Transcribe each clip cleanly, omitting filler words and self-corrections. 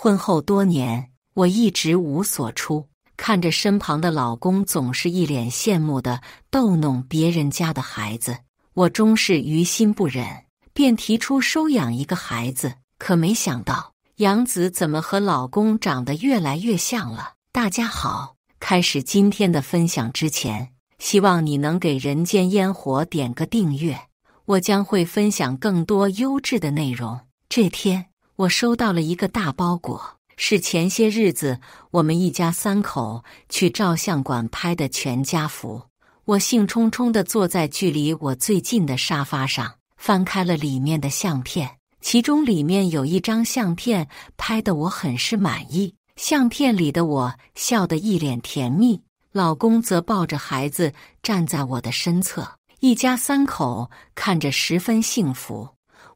婚后多年，我一直无所出，看着身旁的老公总是一脸羡慕地逗弄别人家的孩子，我终是于心不忍，便提出收养一个孩子。可没想到，杨子怎么和老公长得越来越像了？大家好，开始今天的分享之前，希望你能给人间烟火点个订阅，我将会分享更多优质的内容。这天，我收到了一个大包裹，是前些日子我们一家三口去照相馆拍的全家福。我兴冲冲地坐在距离我最近的沙发上，翻开了里面的相片，其中里面有一张相片拍得我很是满意，相片里的我笑得一脸甜蜜，老公则抱着孩子站在我的身侧，一家三口看着十分幸福。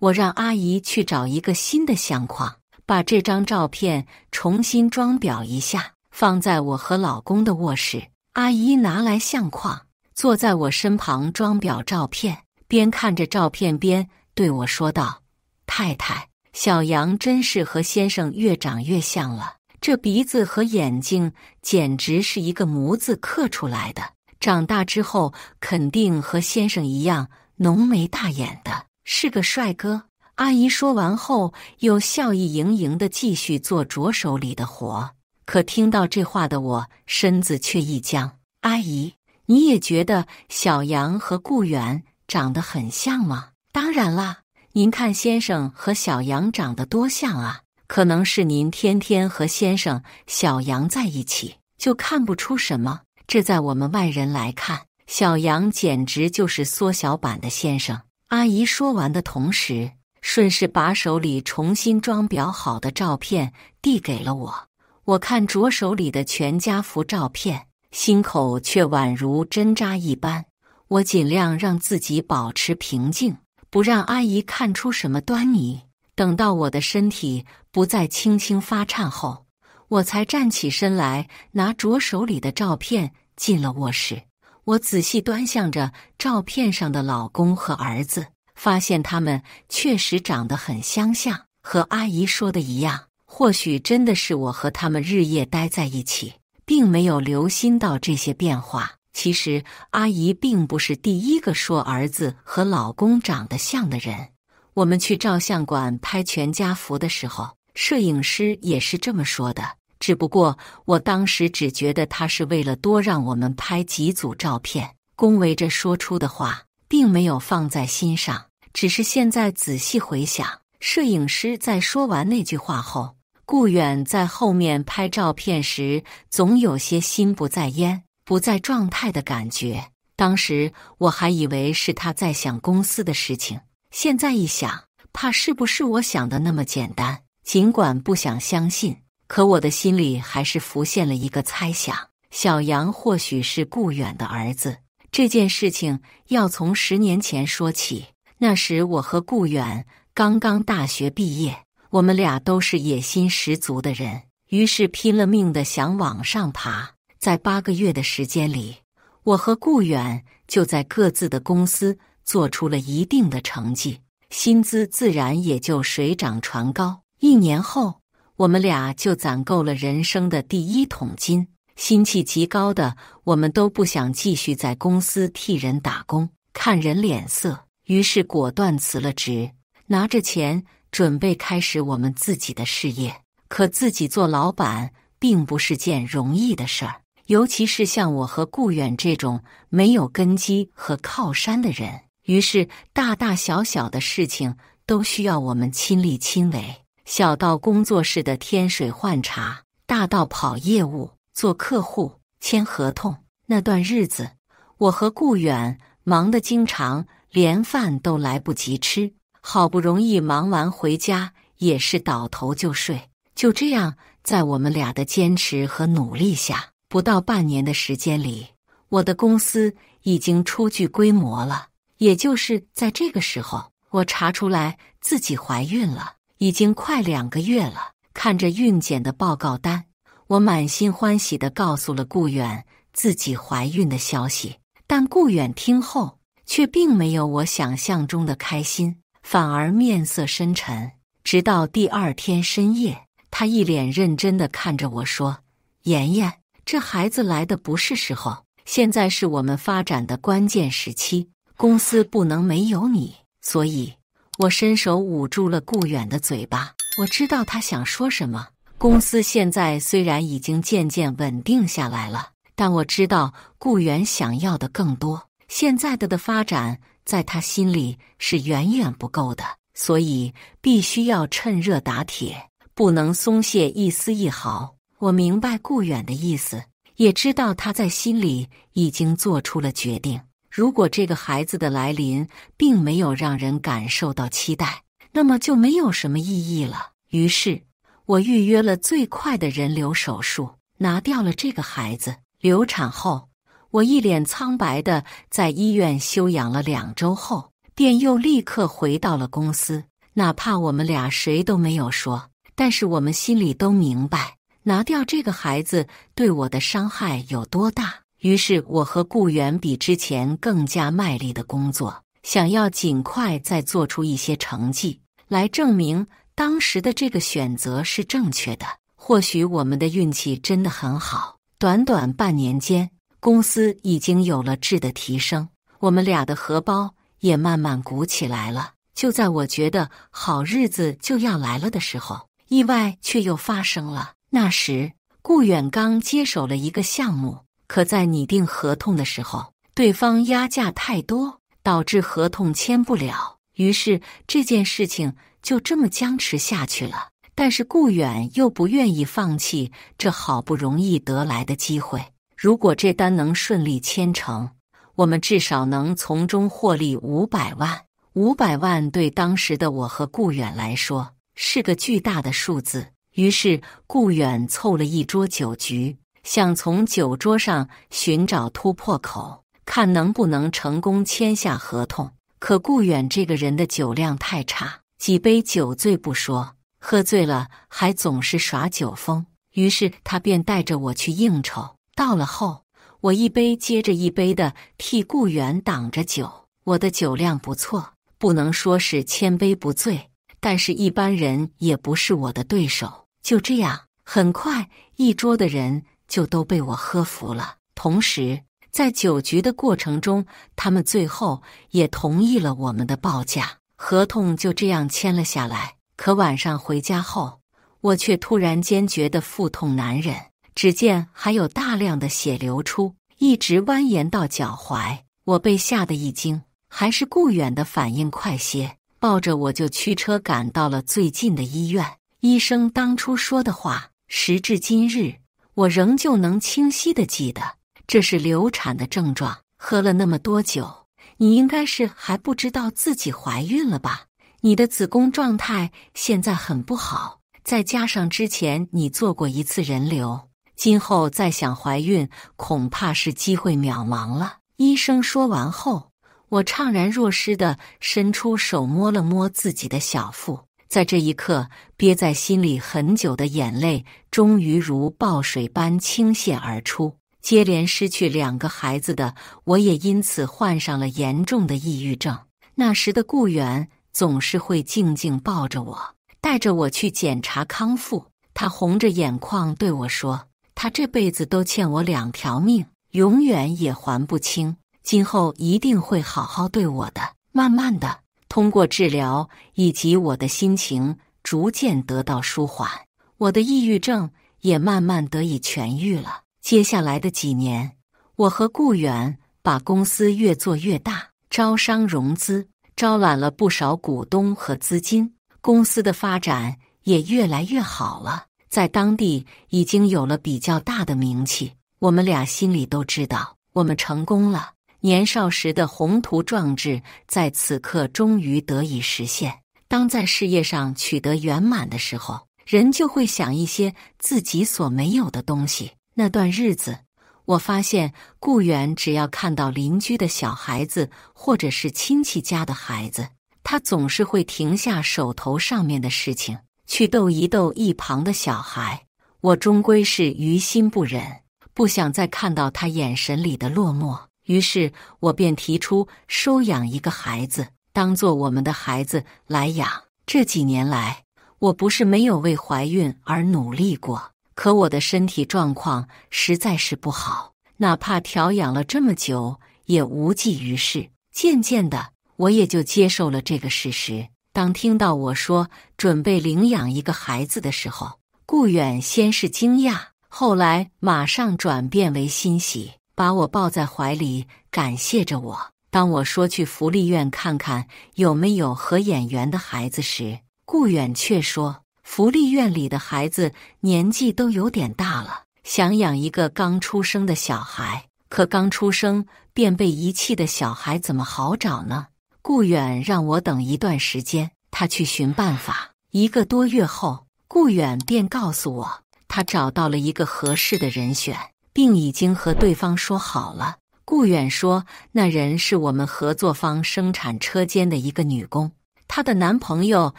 我让阿姨去找一个新的相框，把这张照片重新装裱一下，放在我和老公的卧室。阿姨拿来相框，坐在我身旁装裱照片，边看着照片边对我说道：“太太，小杨真是和先生越长越像了，这鼻子和眼睛简直是一个模子刻出来的，长大之后肯定和先生一样浓眉大眼的。”是个帅哥，阿姨说完后又笑意盈盈地继续做着手里的活。可听到这话的我身子却一僵。阿姨，你也觉得小杨和顾源长得很像吗？当然啦，您看先生和小杨长得多像啊，可能是您天天和先生、小杨在一起，就看不出什么。这在我们外人来看，小杨简直就是缩小版的先生。阿姨说完的同时，顺势把手里重新装裱好的照片递给了我。我看着手里的全家福照片，心口却宛如针扎一般。我尽量让自己保持平静，不让阿姨看出什么端倪。等到我的身体不再轻轻发颤后，我才站起身来，拿着手里的照片进了卧室。我仔细端详着照片上的老公和儿子，发现他们确实长得很相像，和阿姨说的一样。或许真的是我和他们日夜待在一起，并没有留心到这些变化。其实阿姨并不是第一个说儿子和老公长得像的人。我们去照相馆拍全家福的时候，摄影师也是这么说的。只不过我当时只觉得他是为了多让我们拍几组照片，恭维着说出的话，并没有放在心上。只是现在仔细回想，摄影师在说完那句话后，顾远在后面拍照片时，总有些心不在焉、不在状态的感觉。当时我还以为是他在想公司的事情，现在一想，怕是不是我想的那么简单。尽管不想相信，可我的心里还是浮现了一个猜想，小杨或许是顾远的儿子。这件事情要从10年前说起，那时我和顾远刚刚大学毕业，我们俩都是野心十足的人，于是拼了命的想往上爬。在8个月的时间里，我和顾远就在各自的公司做出了一定的成绩，薪资自然也就水涨船高。1年后，我们俩就攒够了人生的第一桶金，心气极高的我们都不想继续在公司替人打工，看人脸色，于是果断辞了职，拿着钱准备开始我们自己的事业。可自己做老板并不是件容易的事儿，尤其是像我和顾远这种没有根基和靠山的人，于是大大小小的事情都需要我们亲力亲为。小到工作室的添水换茶，大到跑业务、做客户、签合同。那段日子，我和顾远忙得经常连饭都来不及吃，好不容易忙完回家也是倒头就睡。就这样，在我们俩的坚持和努力下，不到半年的时间里，我的公司已经初具规模了。也就是在这个时候，我查出来自己怀孕了，已经快2个月了。看着孕检的报告单，我满心欢喜地告诉了顾远自己怀孕的消息。但顾远听后却并没有我想象中的开心，反而面色深沉。直到第2天深夜，他一脸认真地看着我说：“妍妍，这孩子来的不是时候，现在是我们发展的关键时期，公司不能没有你。”所以，我伸手捂住了顾远的嘴巴。我知道他想说什么。公司现在虽然已经渐渐稳定下来了，但我知道顾远想要的更多。现在的发展，在他心里是远远不够的，所以必须要趁热打铁，不能松懈一丝一毫。我明白顾远的意思，也知道他在心里已经做出了决定。如果这个孩子的来临并没有让人感受到期待，那么就没有什么意义了。于是，我预约了最快的人流手术，拿掉了这个孩子。流产后，我一脸苍白的在医院休养了2周后，便又立刻回到了公司。哪怕我们俩谁都没有说，但是我们心里都明白，拿掉这个孩子对我的伤害有多大。于是我和顾源比之前更加卖力的工作，想要尽快再做出一些成绩，来证明当时的这个选择是正确的。或许我们的运气真的很好，短短半年间，公司已经有了质的提升，我们俩的荷包也慢慢鼓起来了。就在我觉得好日子就要来了的时候，意外却又发生了。那时，顾远刚接手了一个项目，可在拟定合同的时候，对方压价太多，导致合同签不了。于是这件事情就这么僵持下去了。但是顾远又不愿意放弃这好不容易得来的机会。如果这单能顺利签成，我们至少能从中获利500万。500万对当时的我和顾远来说是个巨大的数字。于是顾远凑了一桌酒局，想从酒桌上寻找突破口，看能不能成功签下合同。可顾远这个人的酒量太差，几杯酒醉不说，喝醉了还总是耍酒疯，于是他便带着我去应酬。到了后，我一杯接着一杯的替顾远挡着酒。我的酒量不错，不能说是千杯不醉，但是一般人也不是我的对手。就这样，很快一桌的人就都被我喝服了。同时，在酒局的过程中，他们最后也同意了我们的报价，合同就这样签了下来。可晚上回家后，我却突然间觉得腹痛难忍，只见还有大量的血流出，一直蜿蜒到脚踝。我被吓得一惊，还是顾远的反应快些，抱着我就驱车赶到了最近的医院。医生当初说的话，时至今日，我仍旧能清晰地记得，这是流产的症状。喝了那么多酒，你应该是还不知道自己怀孕了吧？你的子宫状态现在很不好，再加上之前你做过一次人流，今后再想怀孕恐怕是机会渺茫了。医生说完后，我怅然若失地伸出手摸了摸自己的小腹。在这一刻，憋在心里很久的眼泪终于如爆水般倾泻而出。接连失去2个孩子的我，也因此患上了严重的抑郁症。那时的顾远总是会静静抱着我，带着我去检查康复。他红着眼眶对我说，他这辈子都欠我2条命，永远也还不清，今后一定会好好对我的。慢慢的，通过治疗以及我的心情逐渐得到舒缓，我的抑郁症也慢慢得以痊愈了。接下来的几年，我和顾远把公司越做越大，招商融资，招揽了不少股东和资金，公司的发展也越来越好了，在当地已经有了比较大的名气。我们俩心里都知道，我们成功了，年少时的宏图壮志在此刻终于得以实现。当在事业上取得圆满的时候，人就会想一些自己所没有的东西。那段日子，我发现顾远只要看到邻居的小孩子或者是亲戚家的孩子，他总是会停下手头上面的事情，去逗一逗一旁的小孩。我终归是于心不忍，不想再看到他眼神里的落寞。于是我便提出收养一个孩子，当做我们的孩子来养。这几年来，我不是没有为怀孕而努力过，可我的身体状况实在是不好，哪怕调养了这么久，也无济于事。渐渐的，我也就接受了这个事实。当听到我说准备领养一个孩子的时候，顾远先是惊讶，后来马上转变为欣喜，把我抱在怀里，感谢着我。当我说去福利院看看有没有合眼缘的孩子时，顾远却说福利院里的孩子年纪都有点大了，想养一个刚出生的小孩，可刚出生便被遗弃的小孩怎么好找呢？顾远让我等一段时间，他去寻办法。一个多月后，顾远便告诉我，他找到了一个合适的人选，并已经和对方说好了。顾远说，那人是我们合作方生产车间的一个女工。她的男朋友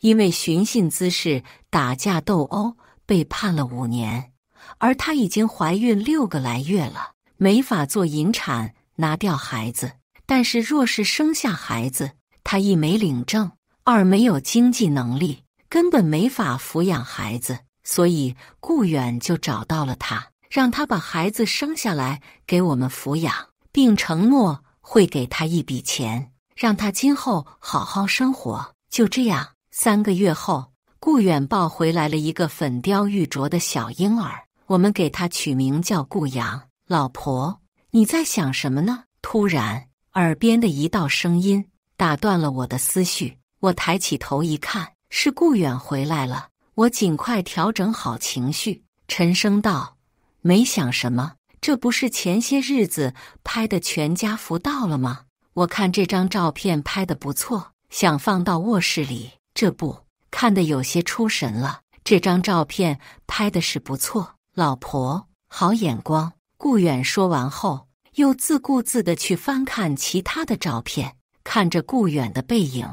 因为寻衅滋事、打架斗殴被判了5年，而她已经怀孕6个来月了，没法做引产拿掉孩子。但是若是生下孩子，她一没领证，二没有经济能力，根本没法抚养孩子。所以顾远就找到了她，让她把孩子生下来给我们抚养，并承诺会给她一笔钱，让他今后好好生活。就这样，3个月后，顾远抱回来了一个粉雕玉琢的小婴儿，我们给他取名叫顾阳。老婆，你在想什么呢？突然，耳边的一道声音打断了我的思绪。我抬起头一看，是顾远回来了。我尽快调整好情绪，沉声道：“没想什么，这不是前些日子拍的全家福到了吗？”我看这张照片拍得不错，想放到卧室里，这不，看得有些出神了。这张照片拍的是不错，老婆，好眼光。顾远说完后，又自顾自地去翻看其他的照片。看着顾远的背影，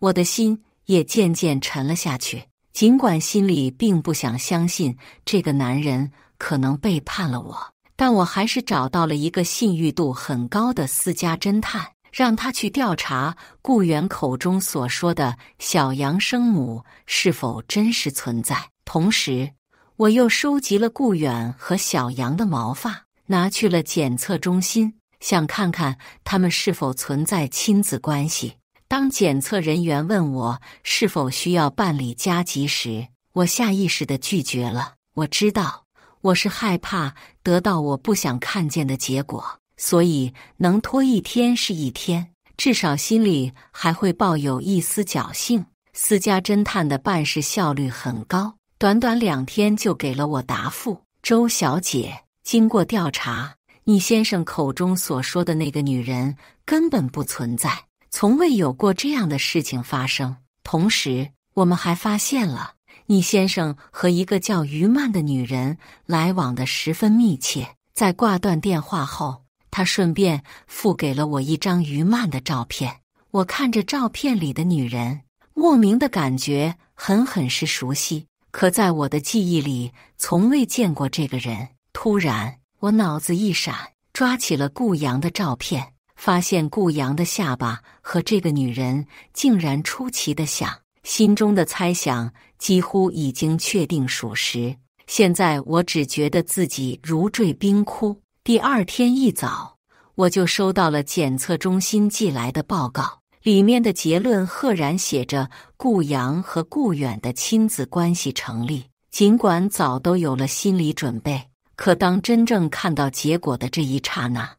我的心也渐渐沉了下去。尽管心里并不想相信这个男人可能背叛了我，但我还是找到了一个信誉度很高的私家侦探，让他去调查顾远口中所说的小羊生母是否真实存在。同时，我又收集了顾远和小羊的毛发，拿去了检测中心，想看看他们是否存在亲子关系。当检测人员问我是否需要办理加急时，我下意识地拒绝了。我知道，我是害怕得到我不想看见的结果，所以能拖一天是一天，至少心里还会抱有一丝侥幸。私家侦探的办事效率很高，短短2天就给了我答复。周小姐，经过调查，你先生口中所说的那个女人根本不存在，从未有过这样的事情发生。同时，我们还发现了你先生和一个叫于曼的女人来往得十分密切。在挂断电话后，他顺便付给了我一张于曼的照片。我看着照片里的女人，莫名的感觉很是熟悉，可在我的记忆里从未见过这个人。突然，我脑子一闪，抓起了顾阳的照片，发现顾阳的下巴和这个女人竟然出奇的像。心中的猜想几乎已经确定属实，现在我只觉得自己如坠冰窟。第2天一早，我就收到了检测中心寄来的报告，里面的结论赫然写着顾阳和顾远的亲子关系成立。尽管早都有了心理准备，可当真正看到结果的这一刹那，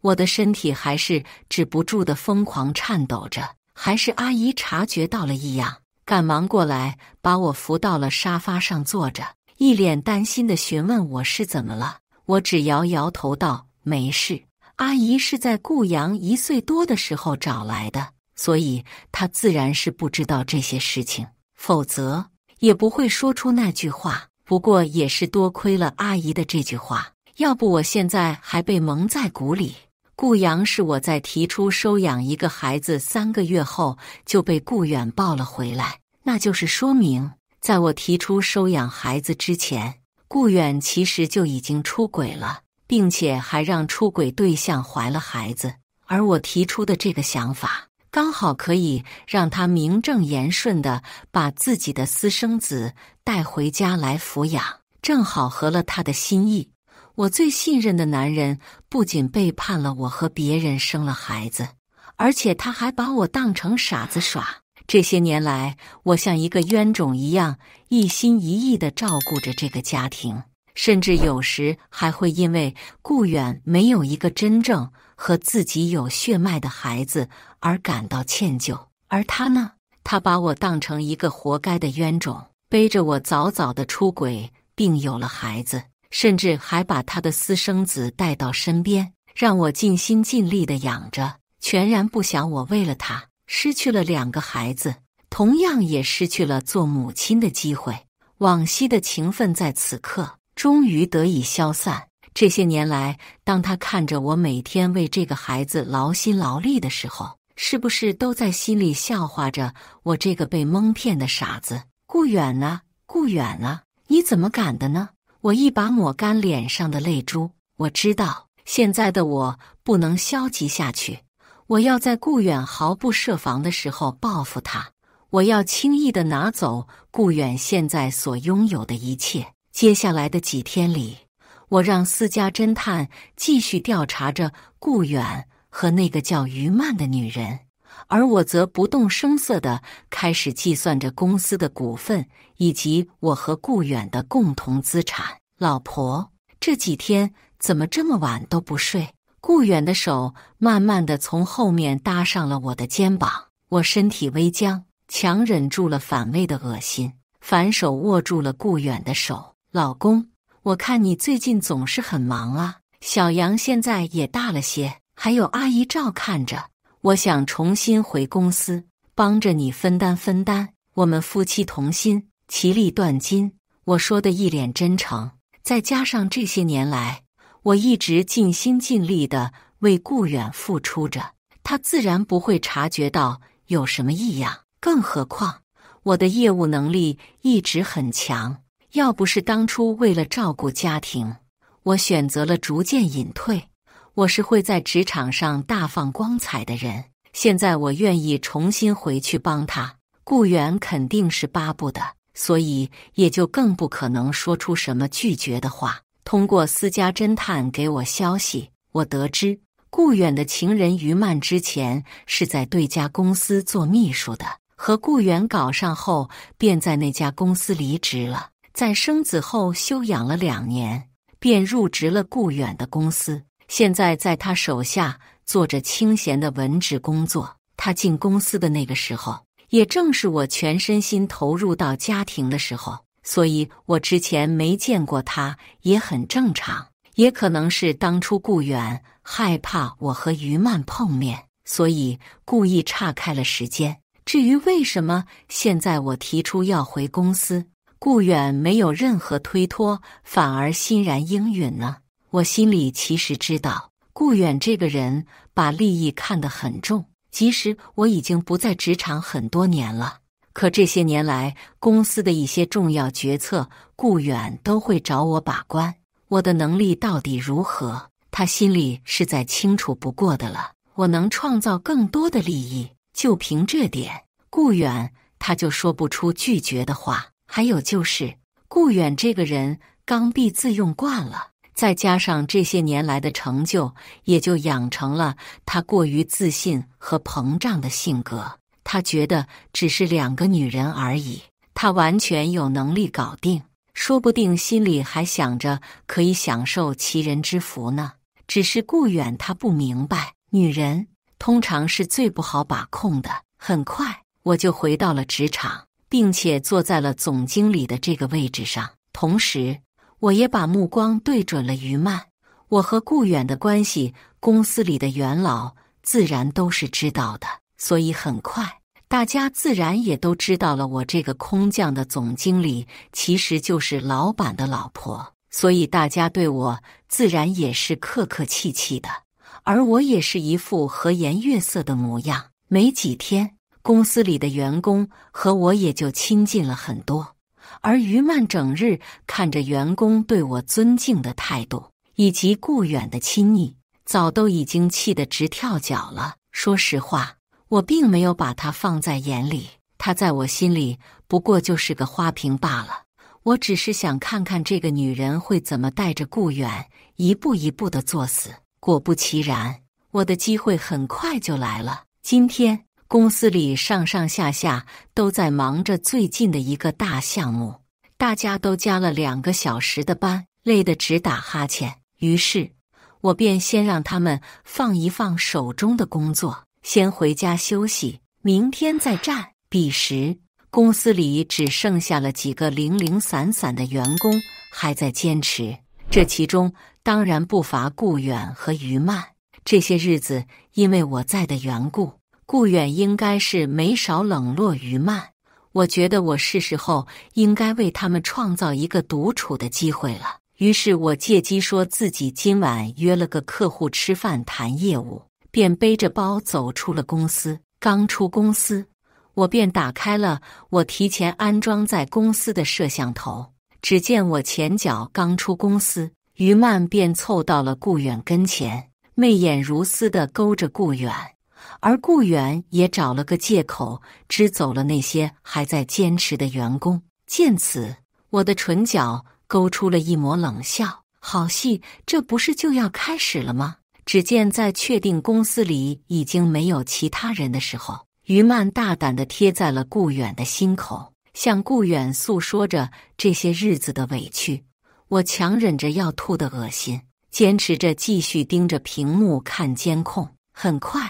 我的身体还是止不住的疯狂颤抖着。还是阿姨察觉到了异样，赶忙过来把我扶到了沙发上坐着，一脸担心地询问我是怎么了。我只摇摇头道：“没事，阿姨是在顾阳1岁多的时候找来的，所以她自然是不知道这些事情，否则也不会说出那句话。不过也是多亏了阿姨的这句话，要不我现在还被蒙在鼓里。”顾阳是我在提出收养一个孩子3个月后就被顾远抱了回来，那就是说明，在我提出收养孩子之前，顾远其实就已经出轨了，并且还让出轨对象怀了孩子。而我提出的这个想法，刚好可以让他名正言顺地把自己的私生子带回家来抚养，正好合了他的心意。我最信任的男人不仅背叛了我，和别人生了孩子，而且他还把我当成傻子耍。这些年来，我像一个冤种一样，一心一意地照顾着这个家庭，甚至有时还会因为顾远没有一个真正和自己有血脉的孩子而感到歉疚。而他呢？他把我当成一个活该的冤种，背着我早早地出轨，并有了孩子，甚至还把他的私生子带到身边，让我尽心尽力地养着，全然不想我为了他失去了两个孩子，同样也失去了做母亲的机会。往昔的情分在此刻终于得以消散。这些年来，当他看着我每天为这个孩子劳心劳力的时候，是不是都在心里笑话着我这个被蒙骗的傻子？顾远啊，顾远啊，你怎么敢的呢？我一把抹干脸上的泪珠。我知道现在的我不能消极下去，我要在顾远毫不设防的时候报复他，我要轻易地拿走顾远现在所拥有的一切。接下来的几天里，我让私家侦探继续调查着顾远和那个叫于曼的女人，而我则不动声色地开始计算着公司的股份以及我和顾远的共同资产。老婆，这几天怎么这么晚都不睡？顾远的手慢慢地从后面搭上了我的肩膀，我身体微僵，强忍住了反胃的恶心，反手握住了顾远的手。老公，我看你最近总是很忙啊，小杨现在也大了些，还有阿姨照看着，我想重新回公司，帮着你分担分担，我们夫妻同心，其利断金。我说的一脸真诚，再加上这些年来我一直尽心尽力地为顾远付出着，他自然不会察觉到有什么异样。更何况，我的业务能力一直很强，要不是当初为了照顾家庭，我选择了逐渐隐退，我是会在职场上大放光彩的人。现在我愿意重新回去帮他，顾远肯定是巴不得，所以也就更不可能说出什么拒绝的话。通过私家侦探给我消息，我得知顾远的情人于曼之前是在对家公司做秘书的，和顾远搞上后便在那家公司离职了，在生子后休养了2年，便入职了顾远的公司，现在在他手下做着清闲的文职工作。他进公司的那个时候，也正是我全身心投入到家庭的时候，所以我之前没见过他也很正常，也可能是当初顾远害怕我和于曼碰面，所以故意岔开了时间。至于为什么现在我提出要回公司，顾远没有任何推脱，反而欣然应允呢？我心里其实知道，顾远这个人把利益看得很重，即使我已经不在职场很多年了，可这些年来，公司的一些重要决策，顾远都会找我把关。我的能力到底如何，他心里是再清楚不过的了。我能创造更多的利益，就凭这点，顾远他就说不出拒绝的话。还有就是，顾远这个人刚愎自用惯了，再加上这些年来的成就，也就养成了他过于自信和膨胀的性格。他觉得只是2个女人而已，他完全有能力搞定，说不定心里还想着可以享受其人之福呢。只是顾远他不明白，女人通常是最不好把控的。很快我就回到了职场，并且坐在了总经理的这个位置上，同时我也把目光对准了于曼。我和顾远的关系，公司里的元老自然都是知道的，所以很快大家自然也都知道了，我这个空降的总经理其实就是老板的老婆，所以大家对我自然也是客客气气的，而我也是一副和颜悦色的模样。没几天，公司里的员工和我也就亲近了很多，而于曼整日看着员工对我尊敬的态度，以及顾远的亲昵，早都已经气得直跳脚了。说实话，我并没有把他放在眼里，他在我心里不过就是个花瓶罢了。我只是想看看这个女人会怎么带着顾远一步一步地作死。果不其然，我的机会很快就来了。今天公司里上上下下都在忙着最近的一个大项目，大家都加了2个小时的班，累得直打哈欠。于是我便先让他们放一放手中的工作，先回家休息，明天再战。彼时公司里只剩下了几个零零散散的员工还在坚持，这其中当然不乏顾远和于曼。这些日子因为我在的缘故，顾远应该是没少冷落于曼。我觉得我是时候应该为他们创造一个独处的机会了。于是我借机说自己今晚约了个客户吃饭谈业务，便背着包走出了公司。刚出公司，我便打开了我提前安装在公司的摄像头。只见我前脚刚出公司，于曼便凑到了顾远跟前，媚眼如丝地勾着顾远，而顾远也找了个借口支走了那些还在坚持的员工。见此，我的唇角勾出了一抹冷笑，好戏，这不是就要开始了吗？只见在确定公司里已经没有其他人的时候，于曼大胆地贴在了顾远的心口，向顾远诉说着这些日子的委屈。我强忍着要吐的恶心，坚持着继续盯着屏幕看监控。很快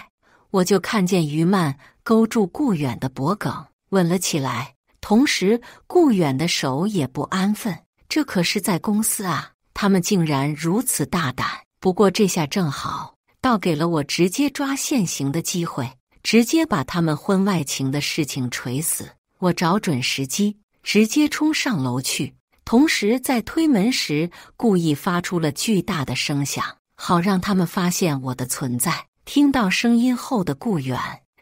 我就看见于曼勾住顾远的脖颈吻了起来，同时顾远的手也不安分。这可是在公司啊，他们竟然如此大胆。不过这下正好，倒给了我直接抓现行的机会，直接把他们婚外情的事情锤死。我找准时机，直接冲上楼去，同时在推门时故意发出了巨大的声响，好让他们发现我的存在。听到声音后的顾远，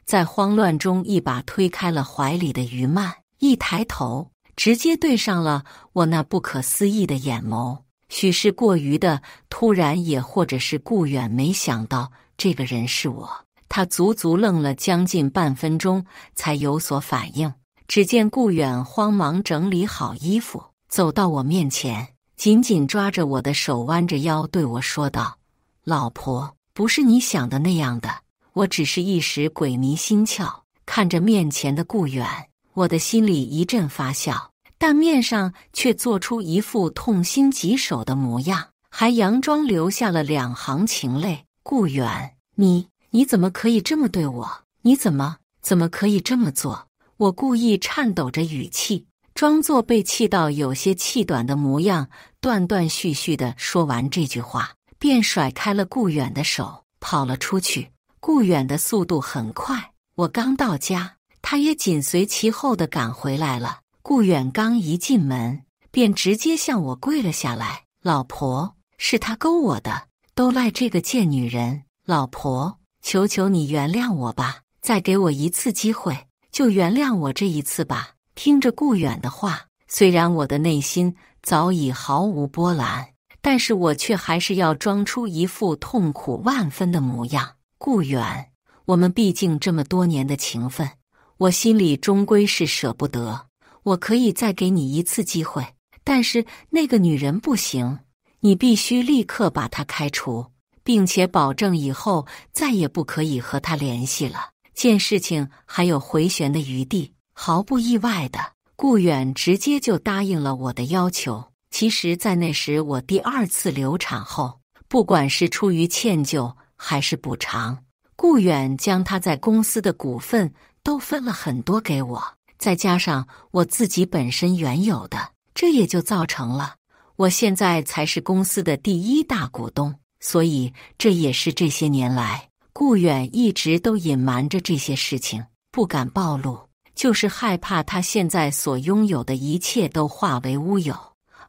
在慌乱中一把推开了怀里的于曼，一抬头直接对上了我那不可思议的眼眸，许是过于的突然，也或者是顾远没想到这个人是我，他足足愣了将近半分钟才有所反应。只见顾远慌忙整理好衣服，走到我面前，紧紧抓着我的手，弯着腰对我说道：“老婆，不是你想的那样的，我只是一时鬼迷心窍。”看着面前的顾远，我的心里一阵发笑，但面上却做出一副痛心疾首的模样，还佯装流下了2行情泪。“顾远，你怎么可以这么对我？你怎么可以这么做？”我故意颤抖着语气，装作被气到有些气短的模样，断断续续地说完这句话，便甩开了顾远的手，跑了出去。顾远的速度很快，我刚到家，他也紧随其后的赶回来了。顾远刚一进门，便直接向我跪了下来：“老婆，是他勾我的，都赖这个贱女人。老婆，求求你原谅我吧，再给我一次机会，就原谅我这一次吧。”听着顾远的话，虽然我的内心早已毫无波澜，但是我却还是要装出一副痛苦万分的模样。“顾远，我们毕竟这么多年的情分，我心里终归是舍不得。我可以再给你一次机会，但是那个女人不行，你必须立刻把她开除，并且保证以后再也不可以和她联系了。”见事情还有回旋的余地，毫不意外的，顾远直接就答应了我的要求。其实在那时我第2次流产后，不管是出于歉疚还是补偿，顾远将他在公司的股份都分了很多给我，再加上我自己本身原有的，这也就造成了我现在才是公司的第1大股东。所以这也是这些年来顾远一直都隐瞒着这些事情，不敢暴露，就是害怕他现在所拥有的一切都化为乌有。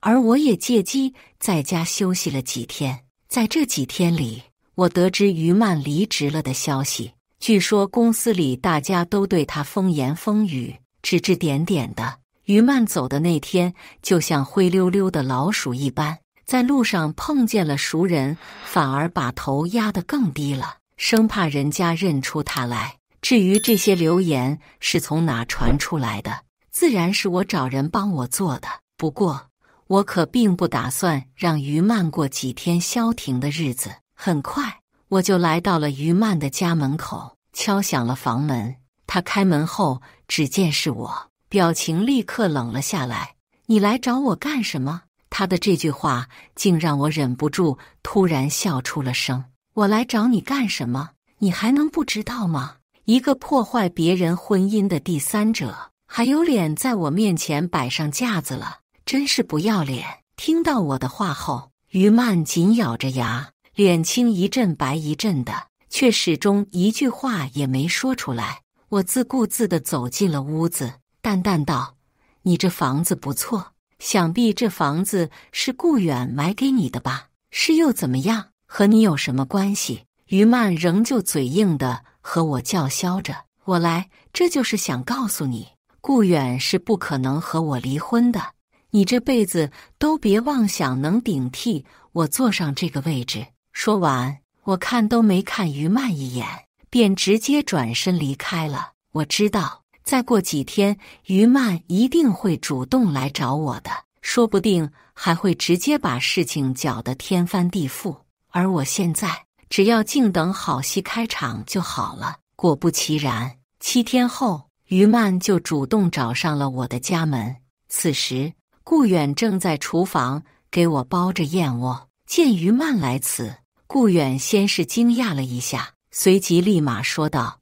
而我也借机在家休息了几天。在这几天里，我得知于曼离职了的消息，据说公司里大家都对他风言风语，指指点点的。于曼走的那天，就像灰溜溜的老鼠一般，在路上碰见了熟人，反而把头压得更低了，生怕人家认出他来。至于这些流言是从哪传出来的，自然是我找人帮我做的。不过，我可并不打算让于曼过几天消停的日子。很快，我就来到了于曼的家门口，敲响了房门。他开门后，只见是我，表情立刻冷了下来。你来找我干什么？他的这句话竟让我忍不住突然笑出了声。我来找你干什么？你还能不知道吗？一个破坏别人婚姻的第三者，还有脸在我面前摆上架子了，真是不要脸！听到我的话后，于曼紧咬着牙，脸青一阵白一阵的，却始终一句话也没说出来。我自顾自地走进了屋子，淡淡道：“你这房子不错，想必这房子是顾远买给你的吧？是又怎么样？和你有什么关系？”于曼仍旧嘴硬地和我叫嚣着：“我来，这就是想告诉你，顾远是不可能和我离婚的。你这辈子都别妄想能顶替我坐上这个位置。”说完，我看都没看于曼一眼，便直接转身离开了。我知道，再过几天，于曼一定会主动来找我的，说不定还会直接把事情搅得天翻地覆。而我现在只要静等好戏开场就好了。果不其然，7天后，于曼就主动找上了我的家门。此时，顾远正在厨房给我包着燕窝。见于曼来此，顾远先是惊讶了一下，随即立马说道：“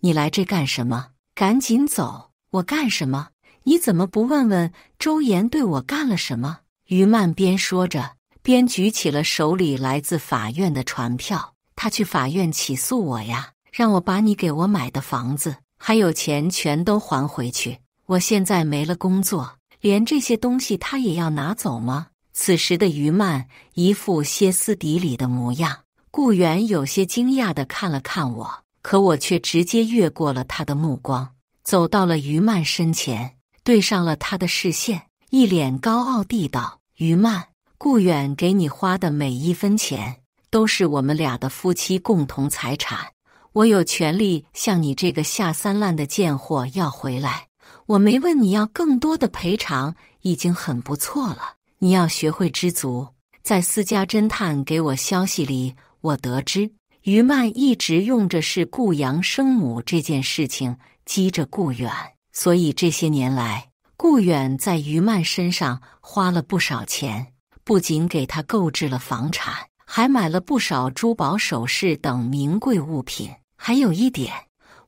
你来这干什么？赶紧走！”“我干什么？你怎么不问问周岩对我干了什么？”于曼边说着，边举起了手里来自法院的传票。“他去法院起诉我呀，让我把你给我买的房子还有钱全都还回去。我现在没了工作，连这些东西他也要拿走吗？”此时的于曼一副歇斯底里的模样，顾源有些惊讶地看了看我，可我却直接越过了他的目光，走到了于曼身前，对上了他的视线，一脸高傲地道：“于曼，顾远给你花的每一分钱都是我们俩的夫妻共同财产，我有权利向你这个下三滥的贱货要回来。我没问你要更多的赔偿，已经很不错了。你要学会知足。”在私家侦探给我消息里，我得知于曼一直用着是顾阳生母这件事情激着顾远，所以这些年来，顾远在于曼身上花了不少钱。不仅给他购置了房产，还买了不少珠宝首饰等名贵物品。还有一点，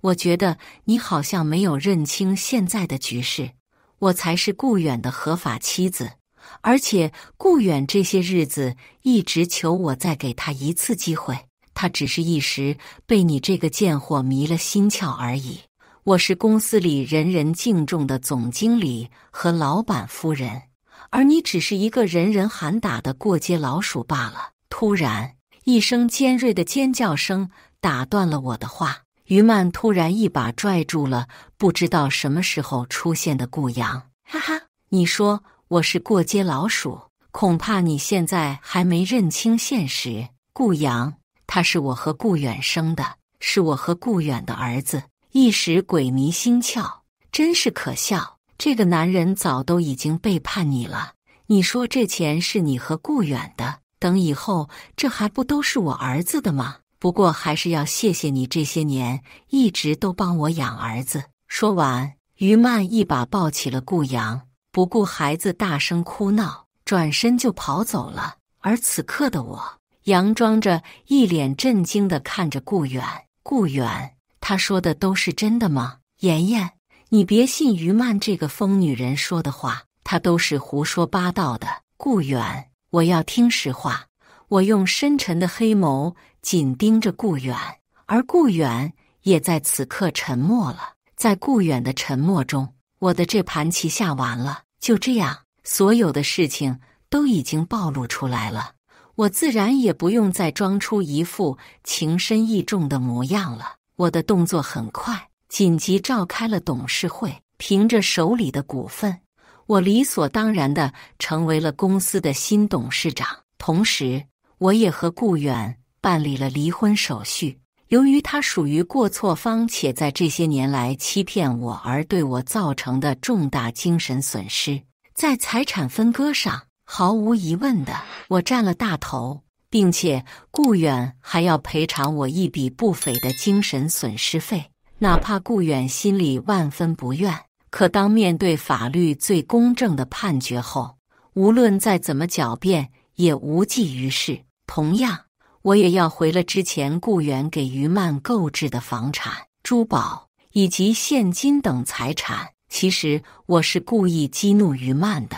我觉得你好像没有认清现在的局势，我才是顾远的合法妻子，而且顾远这些日子一直求我再给他一次机会，他只是一时被你这个贱货迷了心窍而已。我是公司里人人敬重的总经理和老板夫人，而你只是一个人人喊打的过街老鼠罢了。突然，一声尖锐的尖叫声打断了我的话。于曼突然一把拽住了不知道什么时候出现的顾阳。“哈哈，你说我是过街老鼠，恐怕你现在还没认清现实。顾阳，他是我和顾远生的，是我和顾远的儿子，一时鬼迷心窍，真是可笑。这个男人早都已经背叛你了，你说这钱是你和顾远的，等以后这还不都是我儿子的吗？不过还是要谢谢你这些年一直都帮我养儿子。”说完，于曼一把抱起了顾阳，不顾孩子大声哭闹，转身就跑走了。而此刻的我，佯装着一脸震惊地看着顾远。顾远，他说的都是真的吗？妍妍，你别信于曼这个疯女人说的话，她都是胡说八道的。顾远，我要听实话。我用深沉的黑眸紧盯着顾远，而顾远也在此刻沉默了。在顾远的沉默中，我的这盘棋下完了。就这样，所有的事情都已经暴露出来了，我自然也不用再装出一副情深意重的模样了。我的动作很快，紧急召开了董事会。凭着手里的股份，我理所当然地成为了公司的新董事长。同时，我也和顾远办理了离婚手续。由于他属于过错方，且在这些年来欺骗我而对我造成的重大精神损失，在财产分割上毫无疑问的我占了大头，并且顾远还要赔偿我一笔不菲的精神损失费。哪怕顾远心里万分不愿，可当面对法律最公正的判决后，无论再怎么狡辩也无济于事。同样，我也要回了之前顾远给于曼购置的房产、珠宝以及现金等财产。其实我是故意激怒于曼的，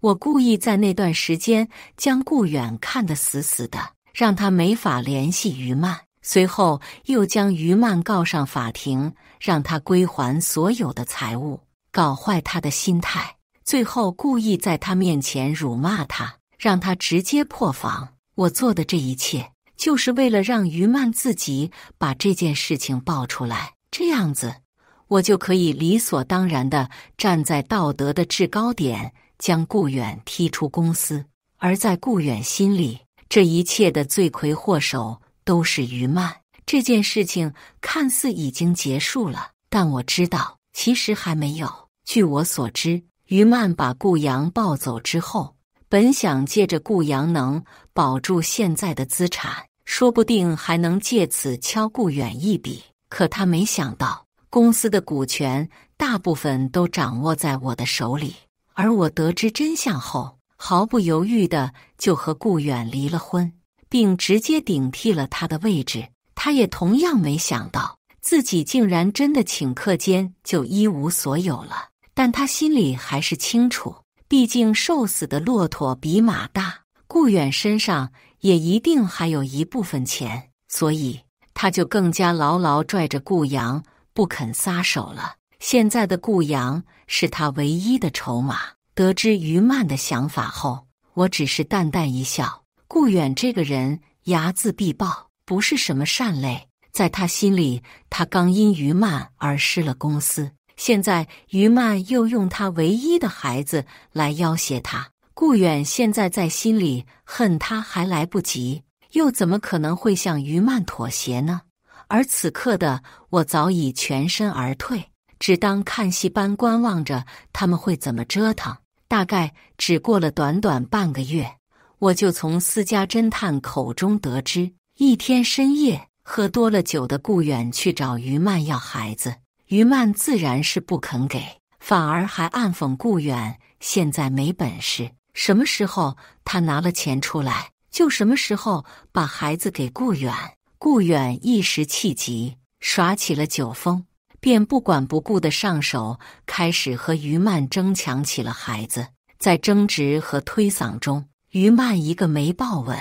我故意在那段时间将顾远看得死死的，让他没法联系于曼。随后又将于曼告上法庭，让他归还所有的财物，搞坏他的心态。最后故意在他面前辱骂他，让他直接破防。我做的这一切就是为了让于曼自己把这件事情爆出来，这样子我就可以理所当然地站在道德的制高点，将顾远踢出公司。而在顾远心里，这一切的罪魁祸首都是于曼。这件事情看似已经结束了，但我知道其实还没有。据我所知，于曼把顾阳抱走之后，本想借着顾阳能保住现在的资产，说不定还能借此敲顾远一笔。可他没想到，公司的股权大部分都掌握在我的手里。而我得知真相后，毫不犹豫的就和顾远离了婚，并直接顶替了他的位置。他也同样没想到，自己竟然真的顷刻间就一无所有了。但他心里还是清楚，毕竟瘦死的骆驼比马大，顾远身上也一定还有一部分钱，所以他就更加牢牢拽着顾阳不肯撒手了。现在的顾阳是他唯一的筹码。得知于曼的想法后，我只是淡淡一笑。顾远这个人睚眦必报，不是什么善类。在他心里，他刚因于曼而失了公司，现在于曼又用他唯一的孩子来要挟他，顾远现在在心里恨他还来不及，又怎么可能会向于曼妥协呢？而此刻的我早已全身而退，只当看戏般观望着他们会怎么折腾。大概只过了短短半个月，我就从私家侦探口中得知，一天深夜，喝多了酒的顾远去找于曼要孩子。于曼自然是不肯给，反而还暗讽顾远现在没本事，什么时候他拿了钱出来，就什么时候把孩子给顾远。顾远一时气急，耍起了酒疯，便不管不顾的上手，开始和于曼争抢起了孩子。在争执和推搡中，于曼一个没抱稳，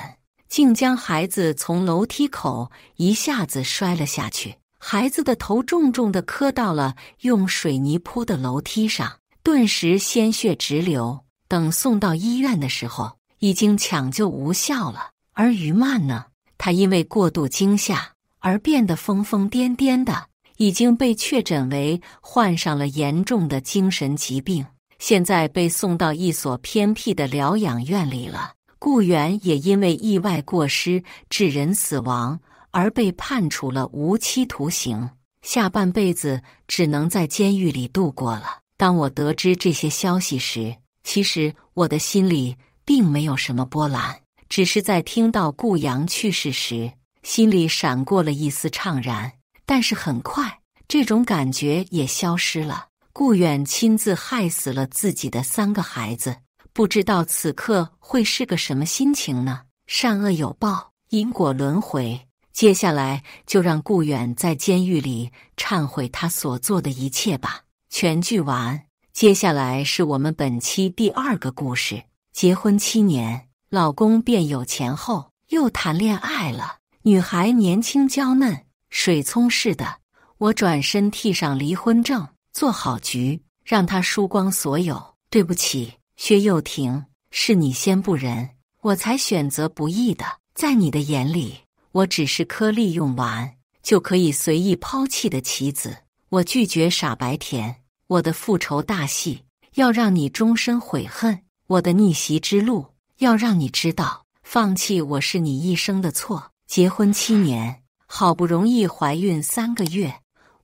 竟将孩子从楼梯口一下子摔了下去。孩子的头重重地磕到了用水泥铺的楼梯上，顿时鲜血直流。等送到医院的时候，已经抢救无效了。而于曼呢，她因为过度惊吓而变得疯疯癫癫的，已经被确诊为患上了严重的精神疾病，现在被送到一所偏僻的疗养院里了。顾源也因为意外过失致人死亡，而被判处了无期徒刑，下半辈子只能在监狱里度过了。当我得知这些消息时，其实我的心里并没有什么波澜，只是在听到顾阳去世时，心里闪过了一丝怅然。但是很快，这种感觉也消失了。顾远亲自害死了自己的3个孩子，不知道此刻会是个什么心情呢？善恶有报，因果轮回。接下来就让顾远在监狱里忏悔他所做的一切吧。全剧完，接下来是我们本期第2个故事。结婚7年，老公变有钱后又谈恋爱了。女孩年轻娇嫩，水葱似的。我转身替上离婚证，做好局，让他输光所有。对不起，薛又廷，是你先不仁，我才选择不义的。在你的眼里，我只是颗粒用完就可以随意抛弃的棋子，我拒绝傻白甜。我的复仇大戏要让你终身悔恨，我的逆袭之路要让你知道，放弃我是你一生的错。结婚7年，好不容易怀孕3个月，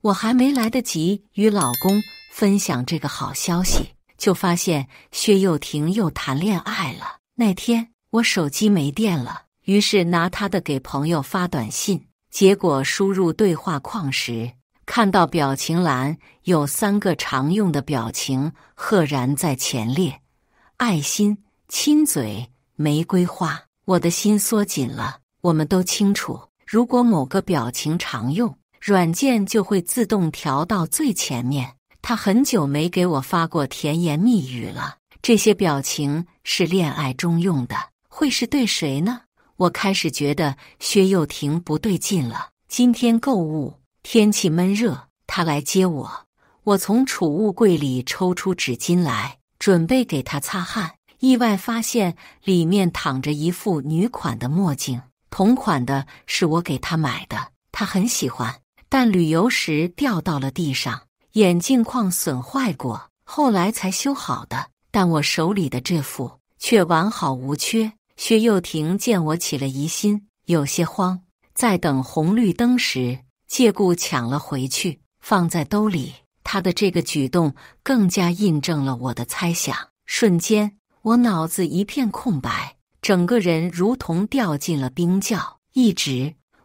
我还没来得及与老公分享这个好消息，就发现薛又婷又谈恋爱了。那天我手机没电了，于是拿她的给朋友发短信，结果输入对话框时，看到表情栏有3个常用的表情赫然在前列：爱心、亲嘴、玫瑰花。我的心缩紧了。我们都清楚，如果某个表情常用，软件就会自动调到最前面。他很久没给我发过甜言蜜语了，这些表情是恋爱中用的，会是对谁呢？我开始觉得薛又婷不对劲了。今天购物，天气闷热，他来接我，我从储物柜里抽出纸巾来，准备给他擦汗，意外发现里面躺着一副女款的墨镜，同款的是我给他买的，他很喜欢，但旅游时掉到了地上，眼镜框损坏过，后来才修好的，但我手里的这副却完好无缺。薛又婷见我起了疑心，有些慌，在等红绿灯时借故抢了回去，放在兜里。他的这个举动更加印证了我的猜想。瞬间，我脑子一片空白，整个人如同掉进了冰窖。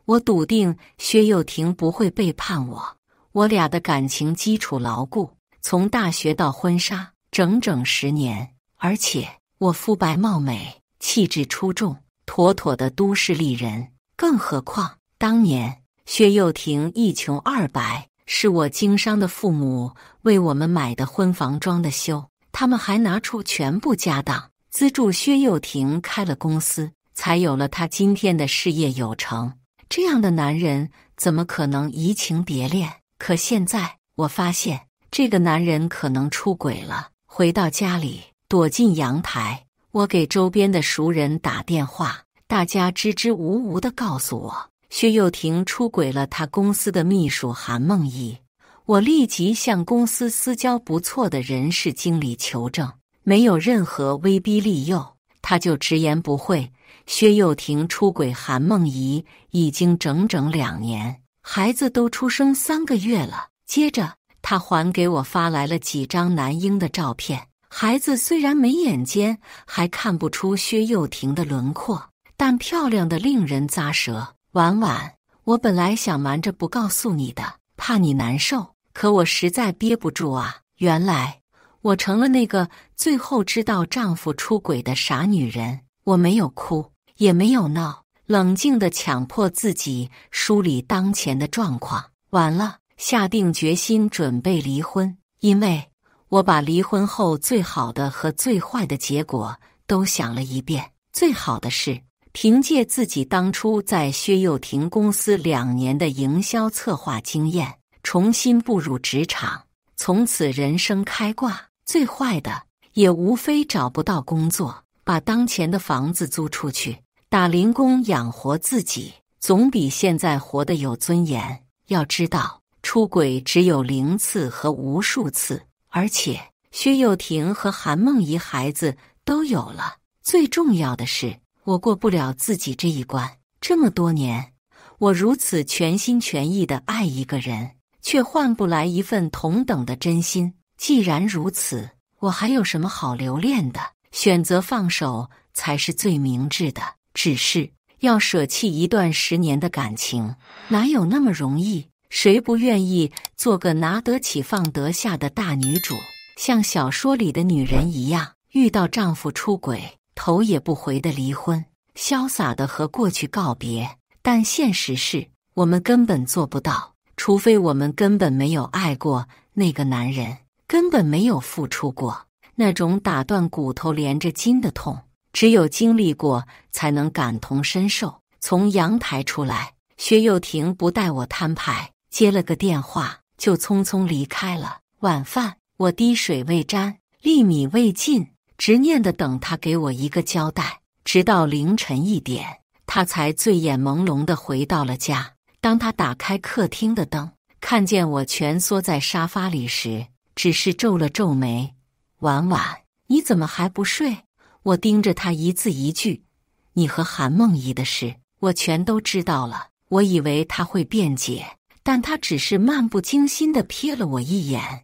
我笃定薛又婷不会背叛我。我俩的感情基础牢固，从大学到婚纱，整整10年。而且我肤白貌美，气质出众，妥妥的都市丽人。更何况当年薛又婷1穷2白，是我经商的父母为我们买的婚房装的修，他们还拿出全部家当资助薛又婷开了公司，才有了她今天的事业有成。这样的男人怎么可能移情别恋？可现在我发现这个男人可能出轨了。回到家里，躲进阳台，我给周边的熟人打电话，大家支支吾吾地告诉我薛又婷出轨了他公司的秘书韩梦怡。我立即向公司私交不错的人事经理求证，没有任何威逼利诱，他就直言不讳，薛又婷出轨韩梦怡已经整整2年，孩子都出生3个月了。接着他还给我发来了几张男婴的照片，孩子虽然没眼尖，还看不出薛又婷的轮廓，但漂亮的令人咂舌。婉婉，我本来想瞒着不告诉你的，怕你难受，可我实在憋不住啊。原来我成了那个最后知道丈夫出轨的傻女人。我没有哭，也没有闹，冷静地强迫自己梳理当前的状况。完了，下定决心准备离婚，因为我把离婚后最好的和最坏的结果都想了一遍。最好的是凭借自己当初在薛又婷公司2年的营销策划经验，重新步入职场，从此人生开挂。最坏的也无非找不到工作，把当前的房子租出去，打零工养活自己，总比现在活得有尊严。要知道，出轨只有0次和无数次，而且薛又婷和韩梦怡孩子都有了。最重要的是，我过不了自己这一关。这么多年，我如此全心全意地爱一个人，却换不来一份同等的真心。既然如此，我还有什么好留恋的？选择放手才是最明智的。只是要舍弃一段10年的感情，哪有那么容易？谁不愿意做个拿得起放得下的大女主，像小说里的女人一样，遇到丈夫出轨头也不回的离婚，潇洒的和过去告别。但现实是，我们根本做不到，除非我们根本没有爱过那个男人，根本没有付出过。那种打断骨头连着筋的痛，只有经历过才能感同身受。从阳台出来，薛又婷不带我摊牌，接了个电话就匆匆离开了。晚饭我滴水未沾，粒米未进，执念地等他给我一个交代，直到凌晨1点，他才醉眼朦胧地回到了家。当他打开客厅的灯，看见我蜷缩在沙发里时，只是皱了皱眉：“婉婉，你怎么还不睡？”我盯着他一字一句：“你和韩梦怡的事，我全都知道了。”我以为他会辩解，但他只是漫不经心地瞥了我一眼。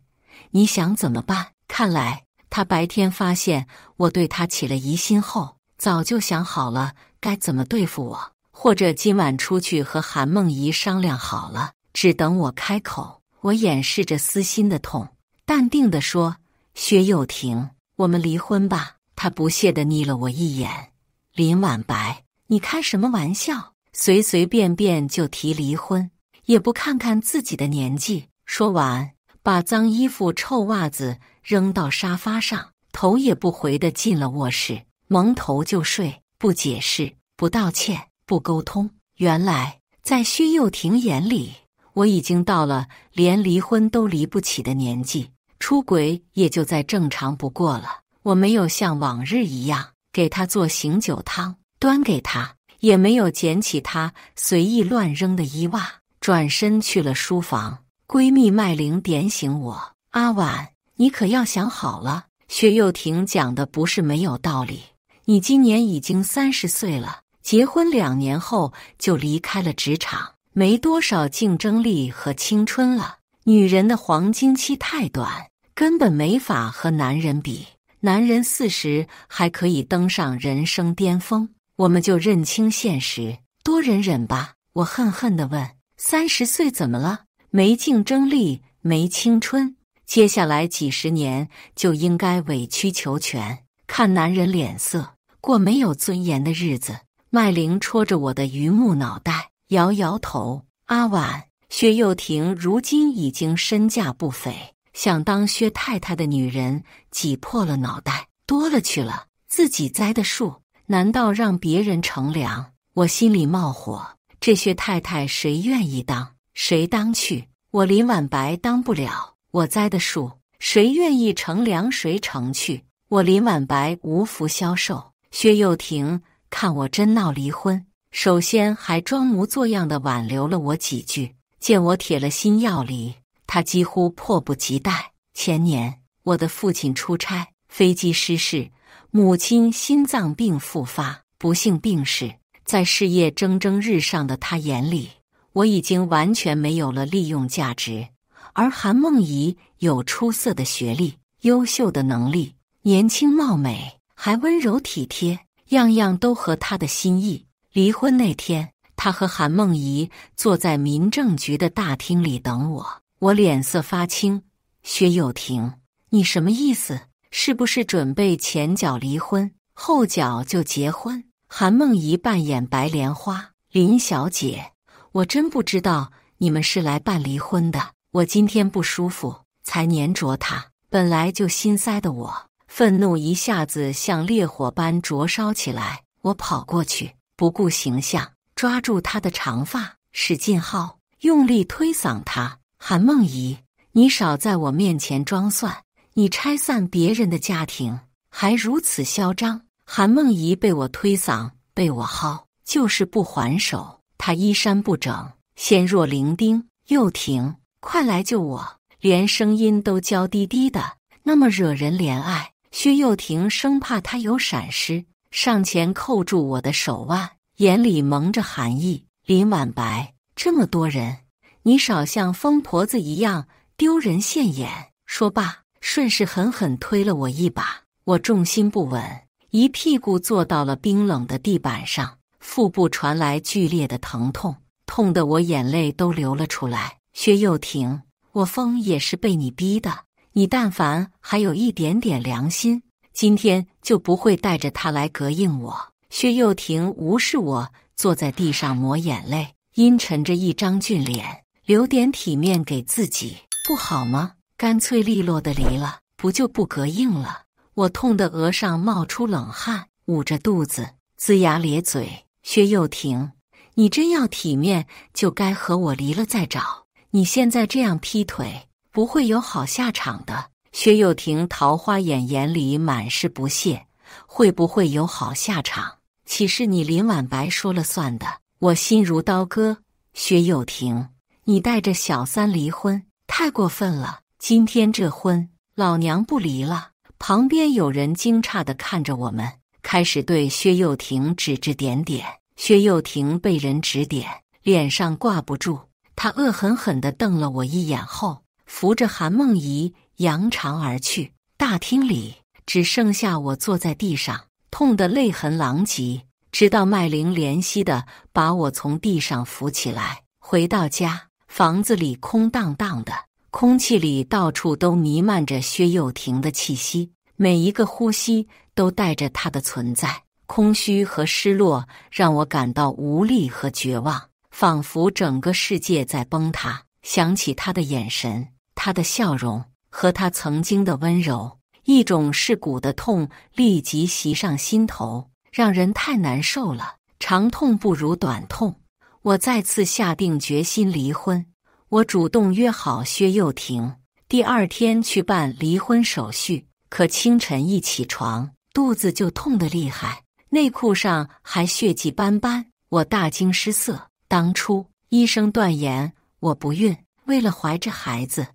你想怎么办？看来他白天发现我对他起了疑心后，早就想好了该怎么对付我，或者今晚出去和韩梦怡商量好了，只等我开口。我掩饰着私心的痛，淡定地说：“薛又廷，我们离婚吧。”他不屑地睨了我一眼。林晚白，你开什么玩笑？随随便便就提离婚，也不看看自己的年纪。说完，把脏衣服、臭袜子扔到沙发上，头也不回地进了卧室。蒙头就睡，不解释，不道歉，不沟通。原来在薛又廷眼里，我已经到了连离婚都离不起的年纪，出轨也就再正常不过了。我没有像往日一样给他做醒酒汤端给他，也没有捡起他随意乱扔的衣袜，转身去了书房。闺蜜麦玲点醒我：“阿婉，你可要想好了，薛又廷讲的不是没有道理。你今年已经30岁了，结婚2年后就离开了职场，没多少竞争力和青春了。女人的黄金期太短，根本没法和男人比。男人40还可以登上人生巅峰，我们就认清现实，多忍忍吧。”我恨恨地问：“30岁怎么了？没竞争力，没青春，接下来几10年就应该委曲求全，看男人脸色，过没有尊严的日子。”麦玲戳着我的榆木脑袋，摇摇头：“阿婉，薛又廷如今已经身价不菲，想当薛太太的女人挤破了脑袋，多了去了。自己栽的树，难道让别人乘凉？”我心里冒火，这薛太太谁愿意当，谁当去？我林晚白当不了，我栽的树，谁愿意乘凉谁乘去？我林晚白无福消受。薛又廷看我真闹离婚，首先还装模作样的挽留了我几句。见我铁了心要离，他几乎迫不及待。前年我的父亲出差，飞机失事，母亲心脏病复发，不幸病逝。在事业蒸蒸日上的他眼里，我已经完全没有了利用价值。而韩梦怡有出色的学历，优秀的能力，年轻貌美，还温柔体贴，样样都合他的心意。离婚那天，他和韩梦怡坐在民政局的大厅里等我，我脸色发青：“薛又廷，你什么意思？是不是准备前脚离婚，后脚就结婚？”韩梦怡扮演白莲花：“林小姐，我真不知道你们是来办离婚的。我今天不舒服，才粘着他。本来就心塞的我，愤怒一下子像烈火般灼烧起来，我跑过去，不顾形象，抓住他的长发，使劲薅，用力推搡他。韩梦怡，你少在我面前装蒜，你拆散别人的家庭，还如此嚣张！”韩梦怡被我推搡，被我薅，就是不还手。她衣衫不整，纤弱伶仃。“又廷，快来救我！”连声音都娇滴滴的，那么惹人怜爱。薛又廷生怕他有闪失，上前扣住我的手腕，眼里蒙着寒意：“林晚白，这么多人，你少像疯婆子一样丢人现眼。”说罢，顺势狠狠推了我一把。我重心不稳，一屁股坐到了冰冷的地板上，腹部传来剧烈的疼痛，痛得我眼泪都流了出来。“薛又廷，我疯也是被你逼的。你但凡还有一点点良心，今天就不会带着他来膈应我。”薛又廷无视我，坐在地上抹眼泪，阴沉着一张俊脸：“留点体面给自己，不好吗？干脆利落的离了，不就不膈应了？”我痛得额上冒出冷汗，捂着肚子，龇牙咧嘴：“薛又廷，你真要体面，就该和我离了再找。你现在这样劈腿，不会有好下场的。”薛又廷桃花眼里满是不屑：“会不会有好下场？岂是你林晚白说了算的？”我心如刀割：“薛又廷，你带着小三离婚，太过分了！今天这婚，老娘不离了！”旁边有人惊诧地看着我们，开始对薛又廷指指点点。薛又廷被人指点，脸上挂不住。他恶狠狠地瞪了我一眼后，扶着韩梦怡扬长而去。大厅里只剩下我坐在地上，痛得泪痕狼藉。直到麦玲怜惜地把我从地上扶起来。回到家，房子里空荡荡的，空气里到处都弥漫着薛又廷的气息，每一个呼吸都带着他的存在。空虚和失落让我感到无力和绝望，仿佛整个世界在崩塌。想起他的眼神，他的笑容和他曾经的温柔，一种蚀骨的痛立即袭上心头，让人太难受了。长痛不如短痛，我再次下定决心离婚。我主动约好薛又廷第二天去办离婚手续，可清晨一起床，肚子就痛得厉害，内裤上还血迹斑斑，我大惊失色。当初医生断言我不孕，为了怀着孩子，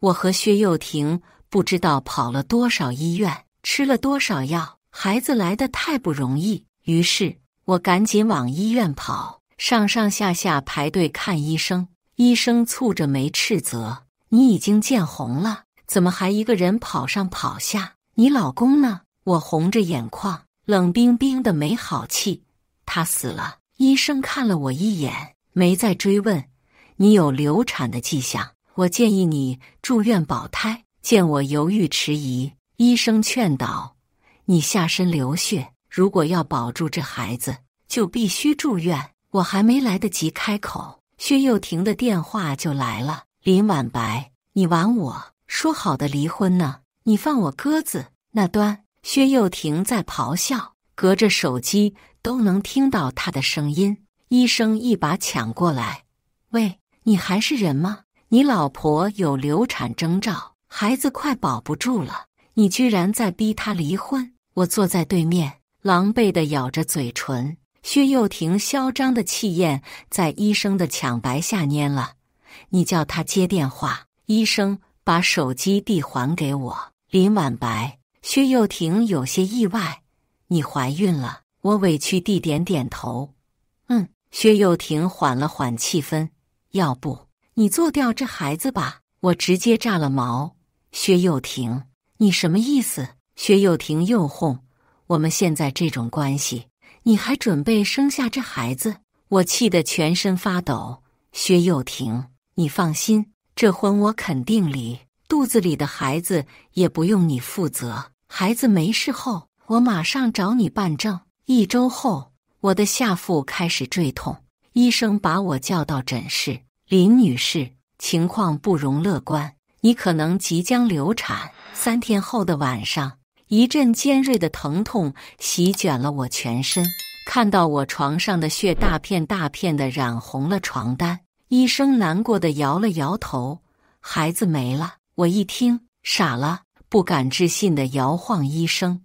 我和薛又廷不知道跑了多少医院，吃了多少药，孩子来得太不容易。于是我赶紧往医院跑，上下下排队看医生。医生蹙着眉斥责：“你已经见红了，怎么还一个人跑上跑下？你老公呢？”我红着眼眶，冷冰冰的没好气：“他死了。”医生看了我一眼，没再追问：“你有流产的迹象，我建议你住院保胎。”见我犹豫迟疑，医生劝导：“你下身流血，如果要保住这孩子，就必须住院。”我还没来得及开口，薛又廷的电话就来了：“林晚白，你玩我，说好的离婚呢？你放我鸽子。”那端薛又廷在咆哮，隔着手机都能听到他的声音。医生一把抢过来：“喂，你还是人吗？你老婆有流产征兆，孩子快保不住了，你居然在逼她离婚！”我坐在对面，狼狈地咬着嘴唇。薛又廷嚣张的气焰在医生的抢白下蔫了：“你叫他接电话。”医生把手机递还给我：“林晚白。”薛又廷有些意外：“你怀孕了？”我委屈地点头：“嗯。”薛又廷缓了缓气氛：“要不你做掉这孩子吧？”我直接炸了毛：“薛又廷，你什么意思？”薛又廷又哄：“我们现在这种关系，你还准备生下这孩子？”我气得全身发抖：“薛又廷，你放心，这婚我肯定离，肚子里的孩子也不用你负责。孩子没事后，我马上找你办证。”一周后，我的下腹开始坠痛，医生把我叫到诊室：“林女士，情况不容乐观，你可能即将流产。”3天后的晚上，一阵尖锐的疼痛席卷了我全身，看到我床上的血大片的染红了床单。医生难过的摇了摇头：“孩子没了。”我一听傻了，不敢置信的摇晃医生：“